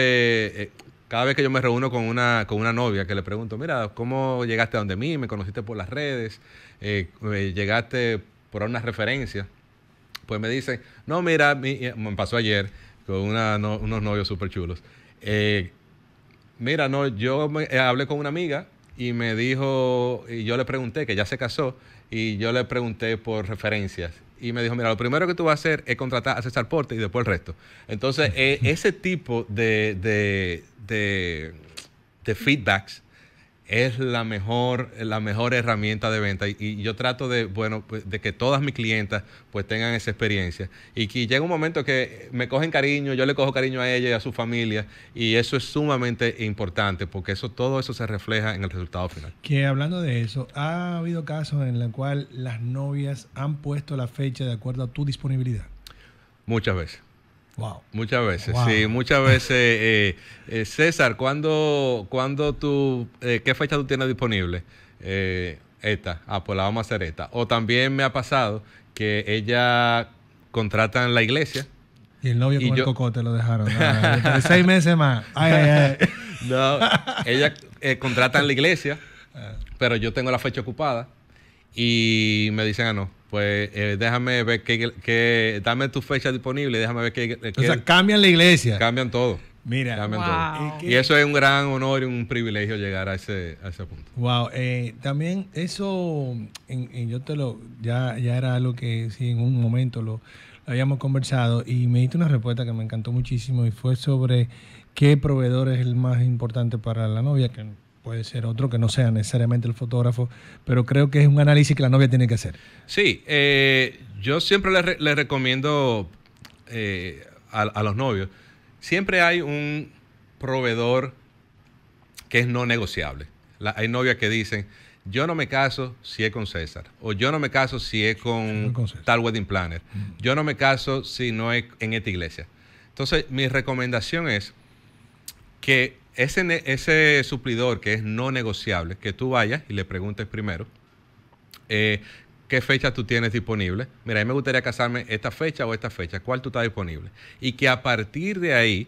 eh, cada vez que yo me reúno con una, con una novia que le pregunto, mira, ¿cómo llegaste a donde mí? ¿Me conociste por las redes? Eh, ¿Llegaste por una referencia? Pues me dicen, no, mira, mi, me pasó ayer con una, no, unos novios súper chulos. Eh, mira, no, yo me, eh, hablé con una amiga. Y me dijo, y yo le pregunté, que ya se casó, y yo le pregunté por referencias. Y me dijo, mira, lo primero que tú vas a hacer es contratar a César Portes y después el resto. Entonces, eh, ese tipo de, de, de, de feedbacks es la mejor, la mejor herramienta de venta. Y, y yo trato de, bueno, pues, de que todas mis clientas pues tengan esa experiencia. Y que llega un momento que me cogen cariño, yo le cojo cariño a ella y a su familia. Y eso es sumamente importante porque eso, todo eso se refleja en el resultado final. Que hablando de eso, ¿ha habido casos en los cuales las novias han puesto la fecha de acuerdo a tu disponibilidad? Muchas veces. Wow. Muchas veces, wow. sí, muchas veces. Eh, eh, César, ¿cuándo, cuándo tú, eh, ¿qué fecha tú tienes disponible? Eh, esta, ah, pues la vamos a hacer esta. O también me ha pasado que ella contrata en la iglesia. Y el novio y con yo... el cocote lo dejaron. Ah, seis meses más. Ay, ay, ay. No, ella eh, contrata en la iglesia, pero yo tengo la fecha ocupada y me dicen, ah, no. Pues eh, déjame ver que, que... Dame tu fecha disponible, déjame ver que... que o sea, cambian la iglesia. Cambian todo. Mira. Cambian wow. todo. Y, que, y eso es un gran honor y un privilegio llegar a ese, a ese punto. Wow. Eh, también eso... En, en yo te lo... Ya, ya era algo que sí, en un momento lo, lo habíamos conversado y me diste una respuesta que me encantó muchísimo y fue sobre qué proveedor es el más importante para la novia, que puede ser otro que no sea necesariamente el fotógrafo, pero creo que es un análisis que la novia tiene que hacer. Sí, eh, yo siempre le, re, le recomiendo eh, a, a los novios, siempre hay un proveedor que es no negociable. La, hay novias que dicen, yo no me caso si es con César, o yo no me caso si es con, con tal wedding planner, mm. yo no me caso si no es en esta iglesia. Entonces, mi recomendación es que Ese, ese suplidor que es no negociable, que tú vayas y le preguntes primero eh, qué fecha tú tienes disponible. Mira, a mí me gustaría casarme esta fecha o esta fecha. ¿Cuál tú estás disponible? Y que a partir de ahí,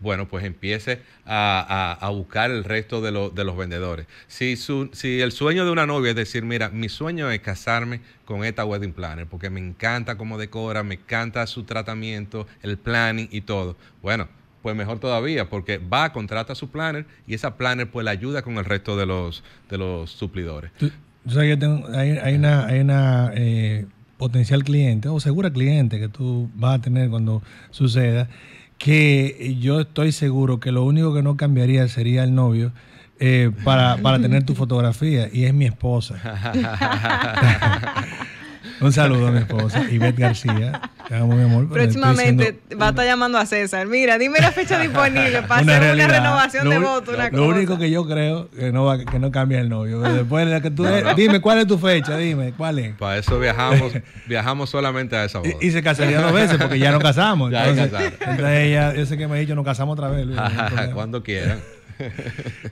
bueno, pues empiece a, a, a buscar el resto de, lo, de los vendedores. Si, su, si el sueño de una novia es decir, mira, mi sueño es casarme con esta wedding planner porque me encanta cómo decora, me encanta su tratamiento, el planning y todo. Bueno, pues mejor todavía, porque va, contrata a su planner y esa planner pues la ayuda con el resto de los, de los suplidores. Tú, tú sabes que tengo, hay, hay una, hay una eh, potencial cliente o segura cliente que tú vas a tener cuando suceda, que yo estoy seguro que lo único que no cambiaría sería el novio eh, para, para tener tu fotografía y es mi esposa. Un saludo a mi esposa, Ivette García. Te amo, mi amor. Próximamente va a estar llamando a César. Mira, dime la fecha disponible para una hacer realidad, una renovación lo, de voto. Una lo cosa. Único que yo creo que no va, que no cambia el novio. Después de la que tú no, de, no. Dime, ¿cuál es tu fecha? Dime, ¿cuál es? Para eso viajamos viajamos solamente a esa boda. Y, y se casaría dos veces porque ya no casamos. Ya entonces, entonces ella, yo sé que me ha dicho, nos casamos otra vez. Luis, no cuando quieran.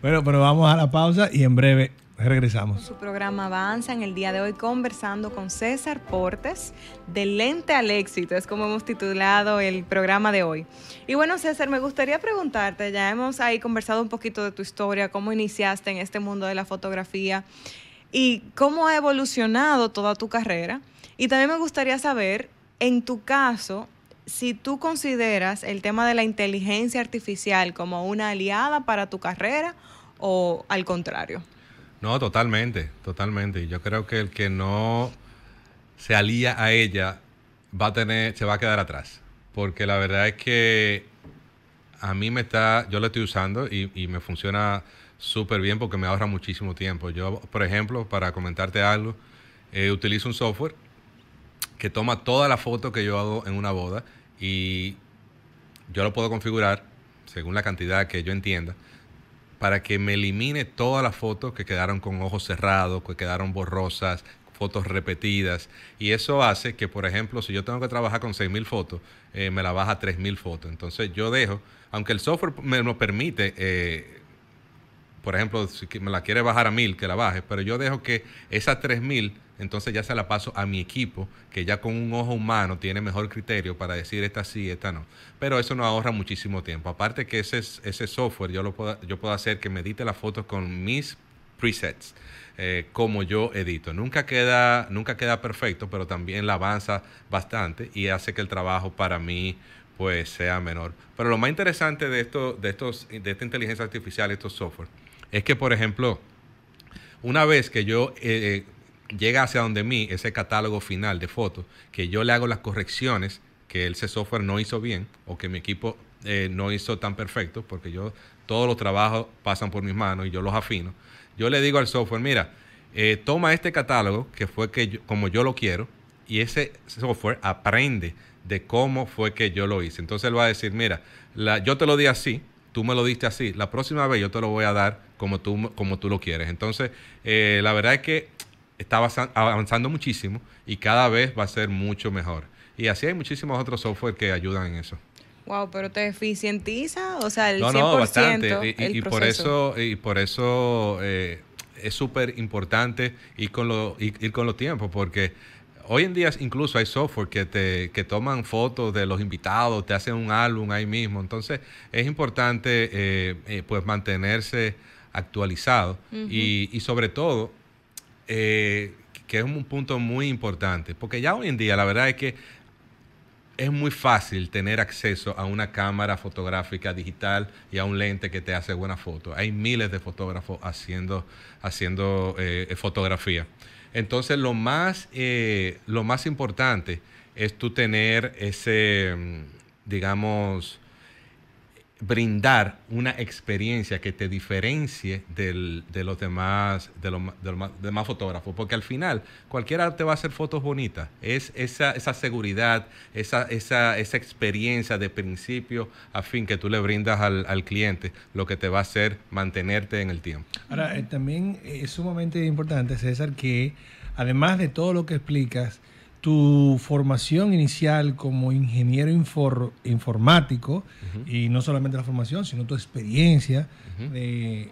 Bueno, pero vamos a la pausa y en breve regresamos. Su programa Avanza en el día de hoy conversando con César Portes de Lente al Éxito, es como hemos titulado el programa de hoy. Y bueno, César, me gustaría preguntarte, ya hemos ahí conversado un poquito de tu historia, cómo iniciaste en este mundo de la fotografía y cómo ha evolucionado toda tu carrera. Y también me gustaría saber, en tu caso, si tú consideras el tema de la inteligencia artificial como una aliada para tu carrera o al contrario. No, totalmente, totalmente. Yo creo que el que no se alía a ella va a tener, se va a quedar atrás. Porque la verdad es que a mí me está, yo lo estoy usando y, y me funciona súper bien porque me ahorra muchísimo tiempo. Yo, por ejemplo, para comentarte algo, eh, utilizo un software que toma todas las fotos que yo hago en una boda y yo lo puedo configurar según la cantidad que yo entienda para que me elimine todas las fotos que quedaron con ojos cerrados, que quedaron borrosas, fotos repetidas. Y eso hace que, por ejemplo, si yo tengo que trabajar con seis mil fotos, eh, me la baja a tres mil fotos. Entonces yo dejo, aunque el software me lo permite, eh, por ejemplo, si me la quiere bajar a mil, que la baje, pero yo dejo que esas tres mil, entonces ya se la paso a mi equipo, que ya con un ojo humano tiene mejor criterio para decir esta sí, esta no. Pero eso nos ahorra muchísimo tiempo. Aparte que ese, ese software yo, lo puedo, yo puedo hacer que me edite las fotos con mis presets, eh, como yo edito. Nunca queda, nunca queda perfecto, pero también la avanza bastante y hace que el trabajo para mí pues sea menor. Pero lo más interesante de, esto, de, estos, de esta inteligencia artificial, estos software, es que, por ejemplo, una vez que yo eh, llega hacia donde mí ese catálogo final de fotos, que yo le hago las correcciones que ese software no hizo bien o que mi equipo eh, no hizo tan perfecto, porque yo todos los trabajos pasan por mis manos y yo los afino. Yo le digo al software, mira, eh, toma este catálogo que fue que yo, como yo lo quiero, y ese software aprende de cómo fue que yo lo hice. Entonces él va a decir, mira, la, yo te lo di así, tú me lo diste así, la próxima vez yo te lo voy a dar como tú, como tú lo quieres. Entonces, eh, la verdad es que está avanzando muchísimo y cada vez va a ser mucho mejor. Y así hay muchísimos otros software que ayudan en eso. Wow, pero te eficientiza, o sea, el no, cien por ciento. No, bastante. Y, y, y por eso, y por eso eh, es súper importante ir con lo, ir, ir con los tiempos, porque hoy en día incluso hay software que te que toman fotos de los invitados, te hacen un álbum ahí mismo. Entonces es importante eh, eh, pues mantenerse actualizado. Uh-huh. y, y sobre todo, eh, que es un punto muy importante, porque ya hoy en día la verdad es que es muy fácil tener acceso a una cámara fotográfica digital y a un lente que te hace buena foto. Hay miles de fotógrafos haciendo, haciendo eh, fotografía. Entonces, lo más, eh, lo más importante es tú tener ese, digamos, brindar una experiencia que te diferencie del, de los demás, de los, de los demás fotógrafos. Porque al final, cualquiera te va a hacer fotos bonitas. Es esa, esa seguridad, esa, esa, esa experiencia de principio a fin que tú le brindas al, al cliente, lo que te va a hacer mantenerte en el tiempo. Ahora, eh, también es sumamente importante, César, que además de todo lo que explicas, tu formación inicial como ingeniero infor informático, uh-huh, y no solamente la formación, sino tu experiencia, uh-huh, de,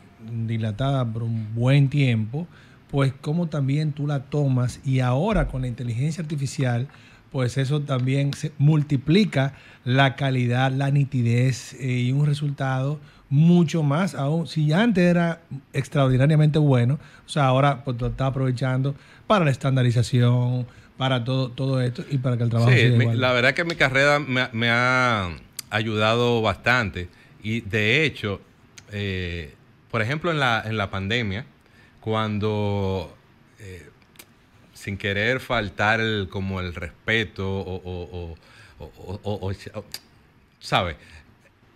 dilatada por un buen tiempo, pues cómo también tú la tomas, y ahora con la inteligencia artificial, pues eso también se multiplica la calidad, la nitidez eh, y un resultado mucho más, aún si antes era extraordinariamente bueno, o sea, ahora pues, lo está aprovechando para la estandarización, para todo, todo esto y para que el trabajo sí, sea igual. La verdad es que mi carrera me, me ha ayudado bastante y de hecho, eh, por ejemplo, en la, en la pandemia, cuando eh, sin querer faltar el, como el respeto o, o, o, o, o, o ¿sabes?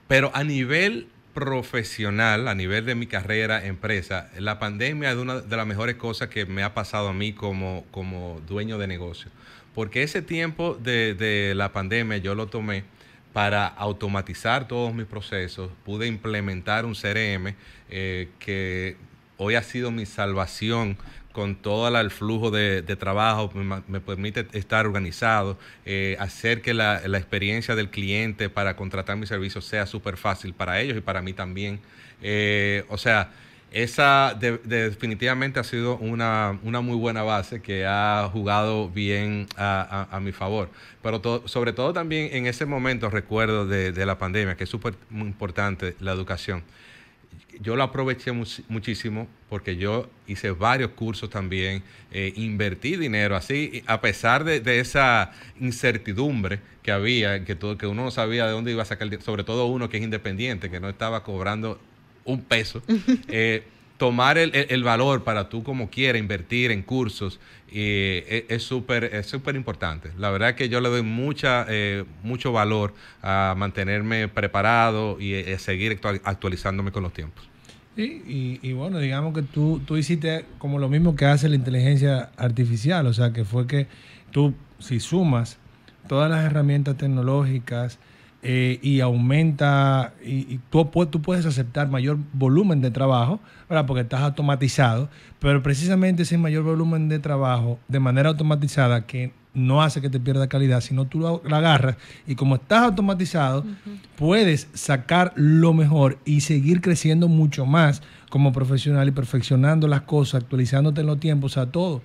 Pero a nivel profesional, a nivel de mi carrera, empresa, la pandemia es una de las mejores cosas que me ha pasado a mí como, como dueño de negocio. Porque ese tiempo de, de la pandemia yo lo tomé para automatizar todos mis procesos, pude implementar un C R M eh, que hoy ha sido mi salvación con todo el flujo de, de trabajo, me, me permite estar organizado, eh, hacer que la, la experiencia del cliente para contratar mis servicios sea súper fácil para ellos y para mí también. Eh, o sea, esa de, de definitivamente ha sido una, una muy buena base que ha jugado bien a, a, a mi favor. Pero to, sobre todo también en ese momento, recuerdo de, de la pandemia, que es súper importante la educación. Yo lo aproveché much, muchísimo porque yo hice varios cursos también, eh, invertí dinero así, a pesar de, de esa incertidumbre que había, que, todo, que uno no sabía de dónde iba a sacar, sobre todo uno que es independiente, que no estaba cobrando un peso, eh, tomar el, el, el valor para tú como quieras invertir en cursos eh, es súper es súper importante. La verdad es que yo le doy mucha eh, mucho valor a mantenerme preparado y a seguir actualizándome con los tiempos. Sí, y, y bueno, digamos que tú, tú hiciste como lo mismo que hace la inteligencia artificial, o sea, que fue que tú, si sumas todas las herramientas tecnológicas eh, y aumenta, y, y tú, tú puedes aceptar mayor volumen de trabajo, ¿verdad? Porque estás automatizado, pero precisamente ese mayor volumen de trabajo de manera automatizada que no hace que te pierda calidad, sino tú la agarras y como estás automatizado, uh-huh, puedes sacar lo mejor y seguir creciendo mucho más como profesional y perfeccionando las cosas, actualizándote en los tiempos, o sea, todo.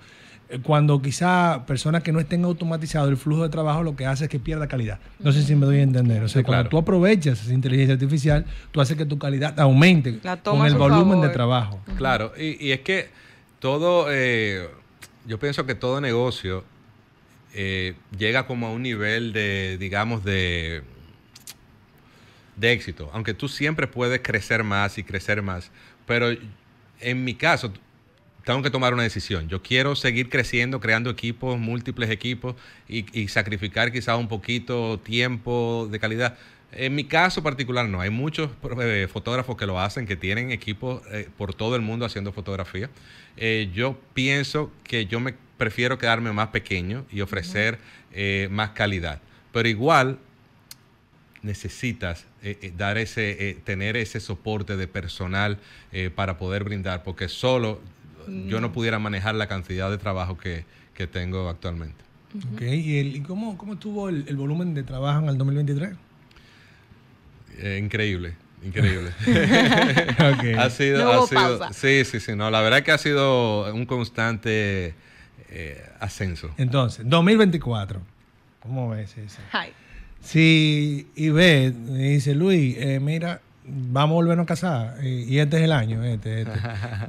Cuando quizá personas que no estén automatizados, el flujo de trabajo lo que hace es que pierda calidad. No sé si me doy a entender. O sea, sí, cuando claro. tú aprovechas esa inteligencia artificial, tú haces que tu calidad aumente con el volumen favor. de trabajo. Uh-huh. Claro, y, y es que todo, eh, yo pienso que todo negocio eh, llega como a un nivel de, digamos, de, de éxito. Aunque tú siempre puedes crecer más y crecer más. Pero en mi caso, tengo que tomar una decisión. Yo quiero seguir creciendo, creando equipos, múltiples equipos y, y sacrificar quizás un poquito tiempo de calidad. En mi caso particular no. Hay muchos eh, fotógrafos que lo hacen, que tienen equipos eh, por todo el mundo haciendo fotografía. Eh, yo pienso que yo me prefiero quedarme más pequeño y ofrecer eh, más calidad. Pero igual necesitas eh, eh, dar ese, eh, tener ese soporte de personal eh, para poder brindar, porque solo yo no pudiera manejar la cantidad de trabajo que, que tengo actualmente. Okay. ¿Y, el, y cómo, cómo estuvo el, el volumen de trabajo en el dos mil veintitrés? Eh, increíble, increíble. Okay. Ha sido, no ha sido, pausa. Sí, sí, sí. No, la verdad es que ha sido un constante eh, ascenso. Entonces, dos mil veinticuatro, ¿cómo ves eso? Hi. Sí, y ve, me dice Luis, eh, mira, vamos a volvernos a casar y este es el año, este, este.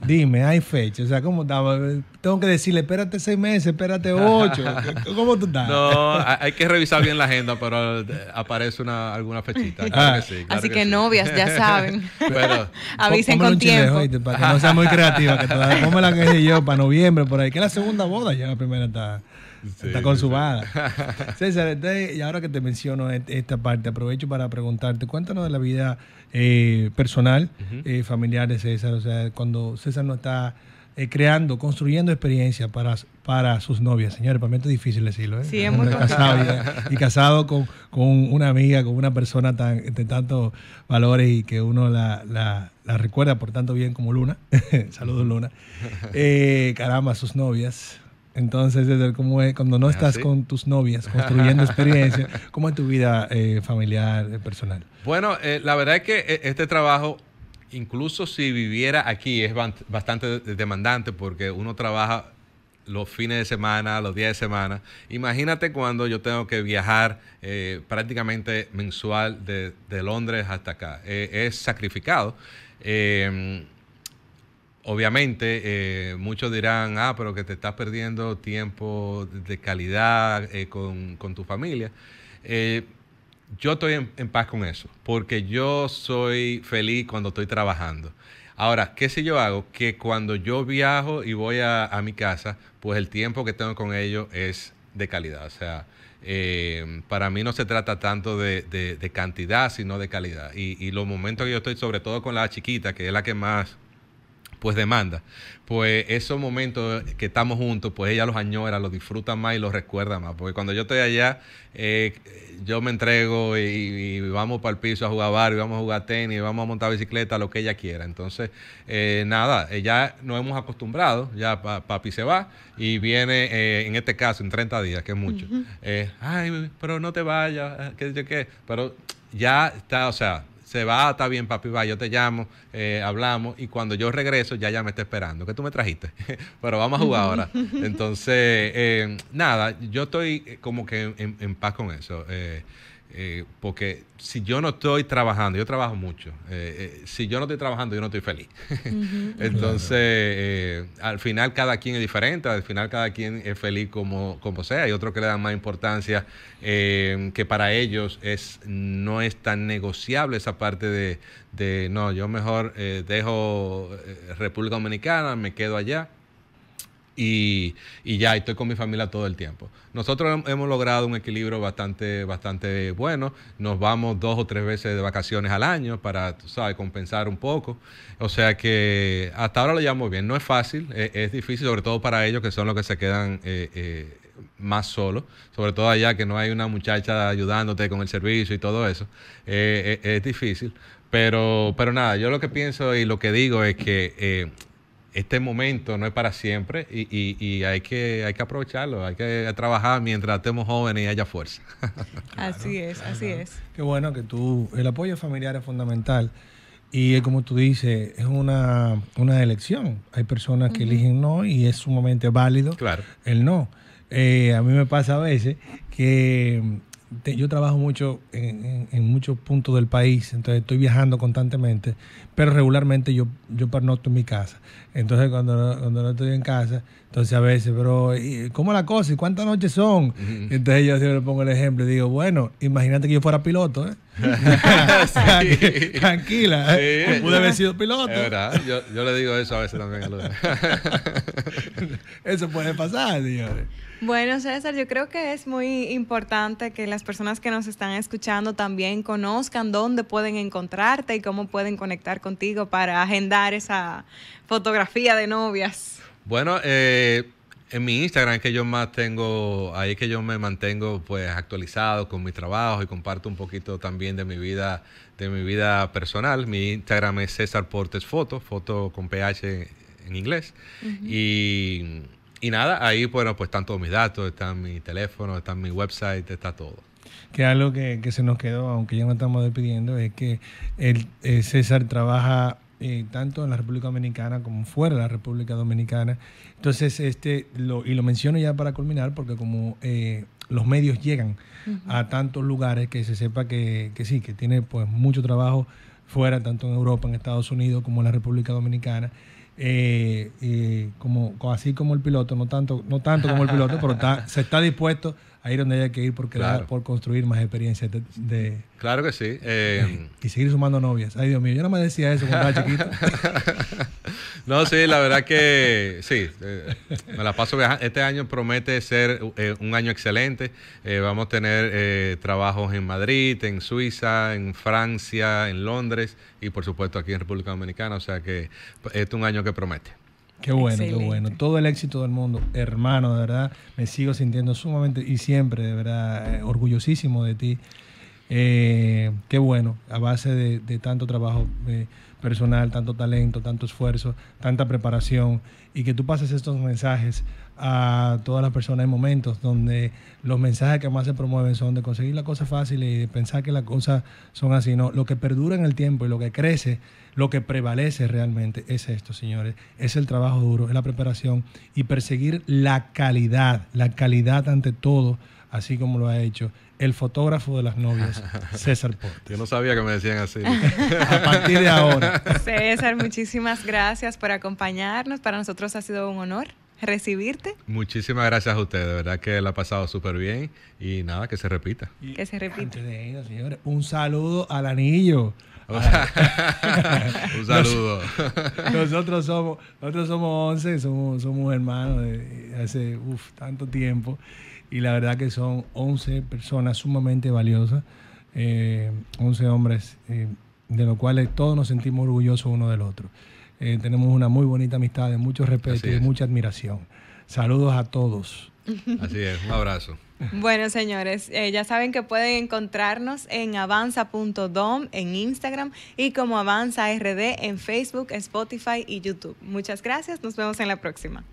Dime, hay fecha, o sea, ¿cómo estaba? Tengo que decirle, espérate seis meses, espérate ocho, ¿cómo tú estás? No, hay que revisar bien la agenda, pero aparece una, alguna fechita, claro ah. que sí, claro así que, que sí. Novias, ya saben, pero avisen con tiempo. Chile, oíste, para que no sea muy creativa, que todavía ponme la que yo para noviembre, por ahí, que es la segunda boda, ya la primera está... Sí, está consumada. Sí. César, este, y ahora que te menciono esta parte, aprovecho para preguntarte, cuéntanos de la vida eh, personal, uh-huh, eh, familiar de César, o sea, cuando César no está eh, creando, construyendo experiencia para, para sus novias. Señores, para mí esto es difícil decirlo, ¿eh? Sí, es muy casado y, y casado con, con una amiga, con una persona tan, de tantos valores y que uno la... la La recuerda por tanto bien como Luna. Saludos, Luna. Eh, caramba, sus novias. Entonces, ¿cómo es cuando no estás ¿Sí? con tus novias construyendo experiencia? ¿Cómo es tu vida eh, familiar, personal? Bueno, eh, la verdad es que este trabajo, incluso si viviera aquí, es bastante demandante porque uno trabaja los fines de semana, los días de semana. Imagínate cuando yo tengo que viajar eh, prácticamente mensual de, de Londres hasta acá. Eh, es sacrificado. Eh, Obviamente, eh, muchos dirán, ah, pero que te estás perdiendo tiempo de calidad eh, con, con tu familia. Eh, yo estoy en, en paz con eso, porque yo soy feliz cuando estoy trabajando. Ahora, ¿qué si yo hago? Que cuando yo viajo y voy a, a mi casa, pues el tiempo que tengo con ellos es de calidad. O sea, eh, para mí no se trata tanto de, de, de cantidad, sino de calidad. Y, y los momentos que yo estoy, sobre todo con la chiquita, que es la que más... pues demanda, pues esos momentos que estamos juntos, pues ella los añora, los disfruta más y los recuerda más, porque cuando yo estoy allá, eh, yo me entrego y, y vamos para el piso a jugar barrio, vamos a jugar tenis, vamos a montar bicicleta, lo que ella quiera. Entonces, eh, nada, eh, ya nos hemos acostumbrado, ya pa, papi se va y viene, eh, en este caso, en treinta días, que es mucho. Uh-huh. eh, Ay, pero no te vayas, qué sé qué, pero ya está, o sea, se va, está bien, papi, va, yo te llamo, eh, hablamos, y cuando yo regreso ya ya me está esperando, que tú me trajiste, pero vamos a jugar ahora. Entonces, eh, nada, yo estoy como que en, en paz con eso, eh, eh, porque si yo no estoy trabajando, yo trabajo mucho, eh, eh, si yo no estoy trabajando, yo no estoy feliz. Entonces, eh, al final cada quien es diferente, al final cada quien es feliz como, como sea, hay otros que le dan más importancia, eh, que para ellos es no es tan negociable esa parte de, de no, yo mejor eh, dejo República Dominicana, me quedo allá. Y, y ya estoy con mi familia todo el tiempo. Nosotros hemos logrado un equilibrio bastante, bastante bueno. Nos vamos dos o tres veces de vacaciones al año para, tú sabes, compensar un poco. O sea que hasta ahora lo llevamos bien. No es fácil, es, es difícil, sobre todo para ellos que son los que se quedan eh, eh, más solos. Sobre todo allá que no hay una muchacha ayudándote con el servicio y todo eso. Eh, es, es difícil. Pero, pero nada, yo lo que pienso y lo que digo es que... Eh, Este momento no es para siempre y, y, y hay que hay que aprovecharlo, hay que trabajar mientras estemos jóvenes y haya fuerza. Así claro, es, claro. así es. Qué bueno que tú... El apoyo familiar es fundamental y como tú dices, es una, una elección. Hay personas que uh-huh. eligen no y es sumamente válido claro. el no. Eh, a mí me pasa a veces que te, yo trabajo mucho en, en, en muchos puntos del país, entonces estoy viajando constantemente, pero regularmente yo, yo pernocto en mi casa. Entonces, cuando no, cuando no estoy en casa, entonces a veces, pero ¿cómo la cosa? ¿Y cuántas noches son? Uh-huh. Entonces yo siempre pongo el ejemplo y digo, bueno, imagínate que yo fuera piloto, ¿eh? Sí. Tranquila, ¿eh? Sí. Pude haber sido piloto. Es verdad, yo, yo le digo eso a veces también a Luna. Eso puede pasar, señores. Bueno, César, yo creo que es muy importante que las personas que nos están escuchando también conozcan dónde pueden encontrarte y cómo pueden conectar contigo para agendar esa fotografía de novias. Bueno, eh, en mi Instagram es que yo más tengo, ahí es que yo me mantengo pues actualizado con mi trabajo y comparto un poquito también de mi vida, de mi vida personal. Mi Instagram es César Portes Foto, foto con P H en inglés. Uh-huh. Y, y nada, ahí bueno, pues están todos mis datos, están mi teléfono, está mi website, está todo. Que algo que, que se nos quedó, aunque ya no estamos despidiendo, es que el, el César trabaja... Eh, tanto en la República Dominicana como fuera de la República Dominicana. Entonces, este lo, y lo menciono ya para culminar, porque como eh, los medios llegan uh-huh. a tantos lugares, que se sepa que, que sí, que tiene pues mucho trabajo fuera, tanto en Europa, en Estados Unidos, como en la República Dominicana. Eh, eh, como, así como el piloto, no tanto, no tanto como el piloto, pero está, se está dispuesto a ir donde haya que ir por crear, claro. por construir más experiencias de, de claro que sí. Eh, y seguir sumando novias. Ay, Dios mío, yo no me decía eso cuando estaba chiquito. No, sí, la verdad que sí, eh, me la paso viajando. Este año promete ser eh, un año excelente. Eh, vamos a tener eh, trabajos en Madrid, en Suiza, en Francia, en Londres y por supuesto aquí en República Dominicana. O sea que este es un año que promete. Qué bueno, excelente. Qué bueno. Todo el éxito del mundo, hermano, de verdad. Me sigo sintiendo sumamente y siempre, de verdad, eh, orgullosísimo de ti. Eh, qué bueno, a base de, de tanto trabajo eh, personal, tanto talento, tanto esfuerzo, tanta preparación y que tú pases estos mensajes a todas las personas en momentos donde los mensajes que más se promueven son de conseguir la cosa fácil y de pensar que las cosas son así. No, lo que perdura en el tiempo y lo que crece, lo que prevalece realmente es esto, señores. Es el trabajo duro, es la preparación y perseguir la calidad, la calidad ante todo, así como lo ha hecho el fotógrafo de las novias, César Portes. Yo no sabía que me decían así. A partir de ahora. César, muchísimas gracias por acompañarnos. Para nosotros ha sido un honor recibirte. Muchísimas gracias a ustedes, de verdad que la ha pasado súper bien y nada, que se repita. Y que se repita. Ellos, señores, un saludo al anillo. Un saludo. Nos, nosotros somos nosotros somos once, somos, somos hermanos de hace uf, tanto tiempo y la verdad que son once personas sumamente valiosas, eh, once hombres eh, de los cuales todos nos sentimos orgullosos uno del otro. Eh, tenemos una muy bonita amistad, de mucho respeto y mucha admiración. Saludos a todos. Así es, un abrazo. Bueno, señores, eh, ya saben que pueden encontrarnos en avanza punto dom en Instagram y como Avanza R D en Facebook, Spotify y YouTube. Muchas gracias, nos vemos en la próxima.